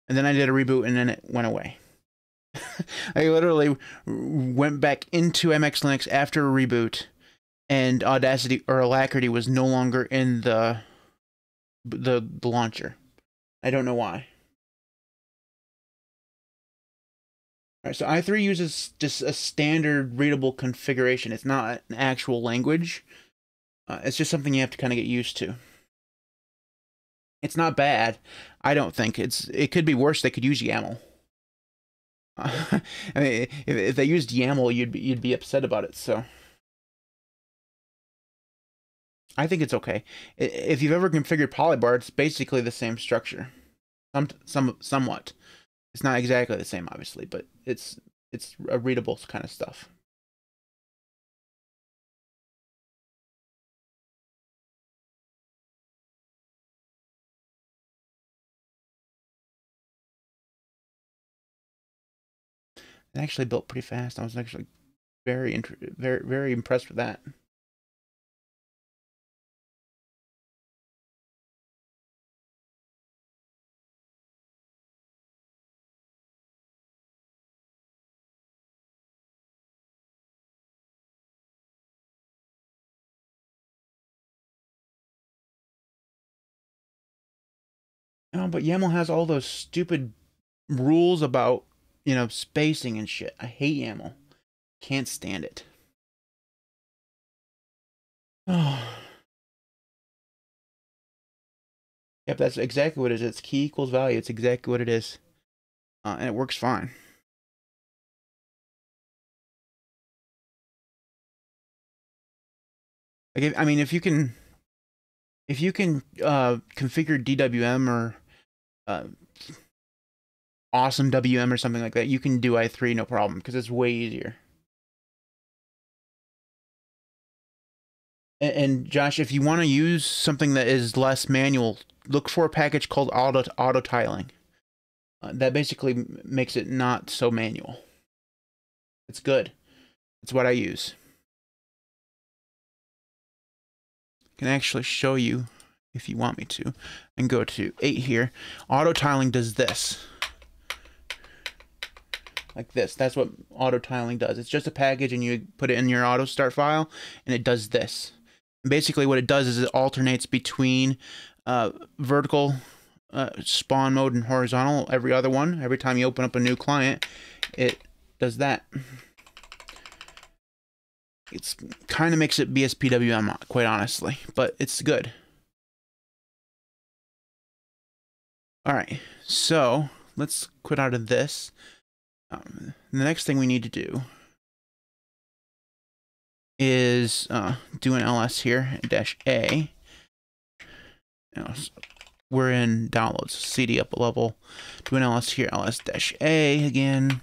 and then I did a reboot, and then it went away. I literally went back into M X Linux after a reboot, and Audacity or Alacrity was no longer in the the, the launcher. I don't know why. All right, so i three uses just a standard readable configuration. It's not an actual language. Uh, it's just something you have to kind of get used to. It's not bad, I don't think. It's it could be worse. They could use YAML. Uh, I mean, if, if they used YAML, you'd be you'd be upset about it. So. I think it's okay. If you've ever configured Polybar, it's basically the same structure. Some, some, somewhat. It's not exactly the same, obviously, but it's it's a readable kind of stuff. It actually built pretty fast. I was actually very, very, very impressed with that. No, but YAML has all those stupid rules about, you know, spacing and shit. I hate YAML. Can't stand it. Oh. Yep, that's exactly what it is. It's key equals value. It's exactly what it is. Uh, and it works fine. Like if, I mean, if you can... If you can uh, configure D W M or uh, awesome W M or something like that, you can do I three no problem, because it's way easier. And, and Josh, if you want to use something that is less manual, look for a package called auto auto tiling. Uh, that basically makes it not so manual. It's good. It's what I use. I can actually show you if you want me to. And go to eight here. Auto tiling does this. Like this. That's what auto tiling does. It's just a package and you put it in your auto start file and it does this. Basically what it does is it alternates between uh, vertical uh, spawn mode and horizontal every other one. Every time you open up a new client, it does that. It's kind of makes it B S P W M, quite honestly, but it's good. All right, so let's quit out of this. Um, the next thing we need to do is uh, do an ls here, dash a. Now, so we're in downloads, cd up a level. Do an ls here, ls dash a again.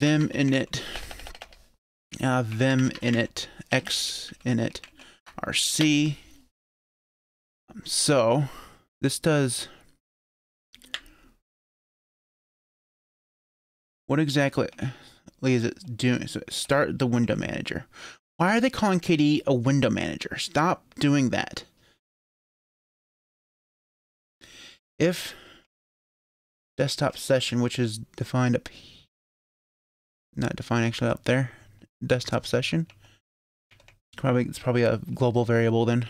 Vim init, uh, vim init, x init, rc. Um, so this does. What exactly is it doing? So start the window manager. Why are they calling K D E a window manager? Stop doing that. If desktop session, which is defined up, not defined actually up there, desktop session. Probably it's probably a global variable then.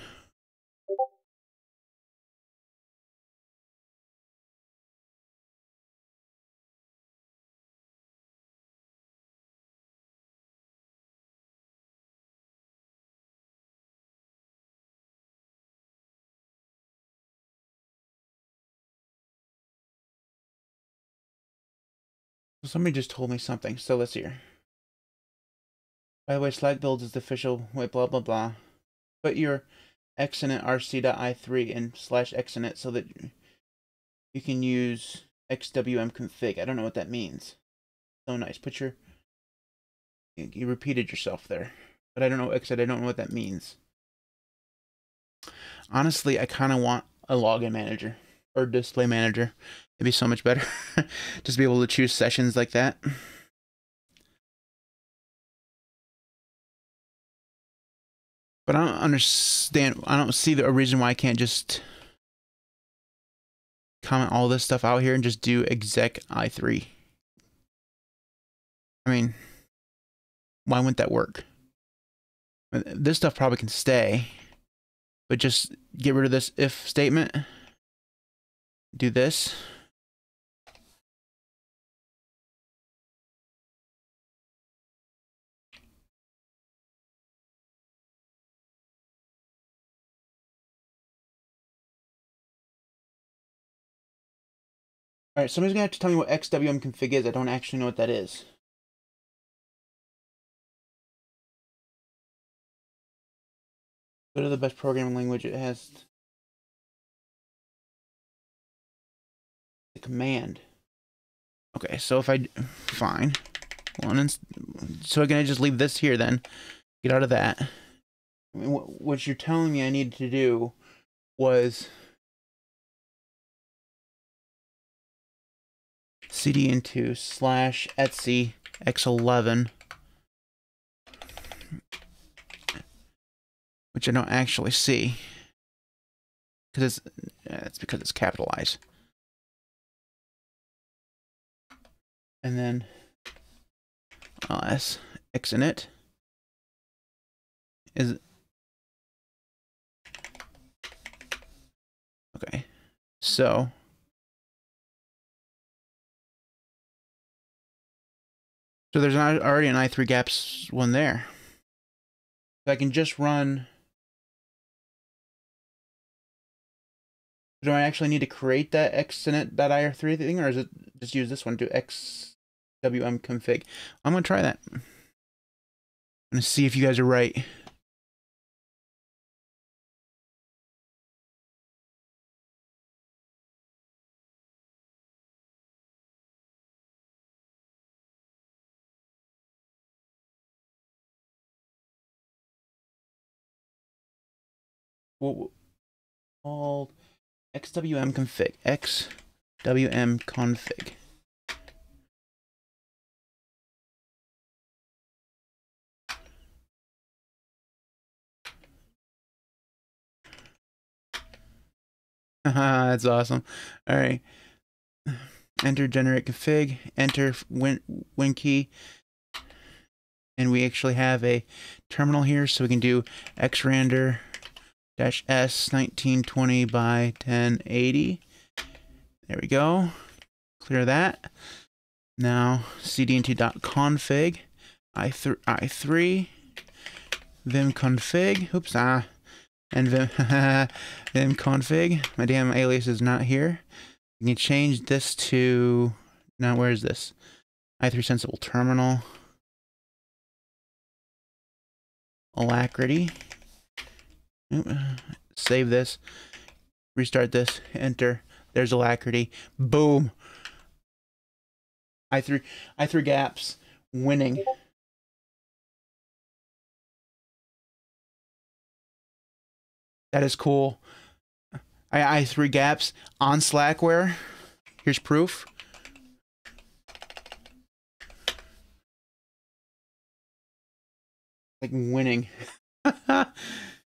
Somebody just told me something, so let's hear. By the way, Slack build is the official wait, blah blah blah. Put your xinit rc.i three and slash xinit so that you can use xwm config. I don't know what that means. So nice. Put your. You, you repeated yourself there, but I don't know xit. I don't know what that means. Honestly, I kind of want a login manager or display manager. It'd be so much better. Just be able to choose sessions like that. But I don't understand. I don't see the reason why I can't just comment all this stuff out here and just do exec i three. I mean, why wouldn't that work? This stuff probably can stay. But just get rid of this if statement. Do this. All right, somebody's gonna have to tell me what X W M config is. I don't actually know what that is. Go to the best programming language. It has the command. Okay, so if I fine, well, so can I just leave this here then? Get out of that. I mean, what, what you're telling me I needed to do was. cd into slash etsy x eleven, which I don't actually see because it's that's because it's capitalized, and then ls xinit is okay. So. So there's already an i three gaps one there. So I can just run. Do I actually need to create that xinit.i three thing, or is it just use this one? Do xwm config. I'm gonna try that. I'm gonna see if you guys are right. called xwm config. Xwm config. Haha, that's awesome. All right. Enter generate config, enter win, win key. And we actually have a terminal here, so we can do xrander dash s nineteen twenty by ten eighty. There we go. Clear that. Now cdnt.config, i three, i three, vim config, oops, ah, and vim, vim config. My damn alias is not here. You can change this to, now where is this? i three sensible terminal. Alacrity. Save this. Restart this. Enter. There's Alacrity. Boom. i three, i three gaps. Winning. That is cool. I i three gaps on Slackware. Here's proof. Like winning.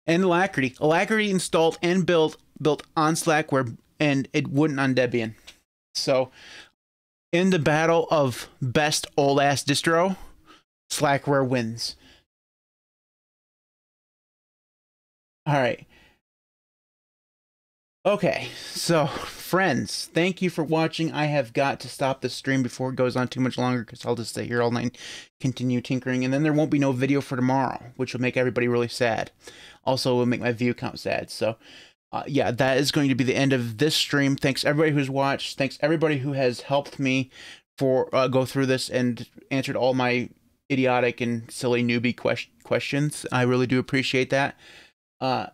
And Alacrity. Alacrity installed and built built on Slackware, and it wouldn't on Debian. So in the battle of best old ass distro, Slackware wins. All right. Okay, so friends, thank you for watching. I have got to stop this stream before it goes on too much longer, because I'll just stay here all night and continue tinkering, and then there won't be no video for tomorrow, which will make everybody really sad. Also, it will make my view count sad. So uh, yeah, that is going to be the end of this stream. Thanks everybody who's watched. Thanks everybody who has helped me for uh, go through this and answered all my idiotic and silly newbie quest questions. I really do appreciate that. Uh,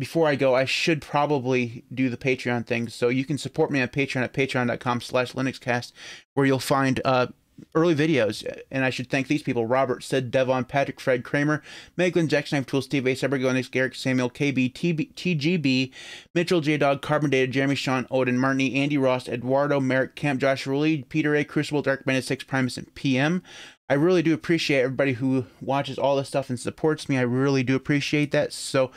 Before I go, I should probably do the Patreon thing. So you can support me on Patreon at patreon.com slash linuxcast, where you'll find uh, early videos. And I should thank these people: Robert, Sid, Devon, Patrick, Fred, Kramer, Meglin, Jackson, Knife Tool, Steve A, Cybergonix, Garrick, Samuel, K B, T B, T G B, Mitchell, J-Dog, Carbon Data, Jeremy, Sean, Odin, Martini, Andy, Ross, Eduardo, Merrick, Camp, Joshua Lee, Peter A, Crucible, Dark Bandit six, Primus, and P M. I really do appreciate everybody who watches all this stuff and supports me. I really do appreciate that. So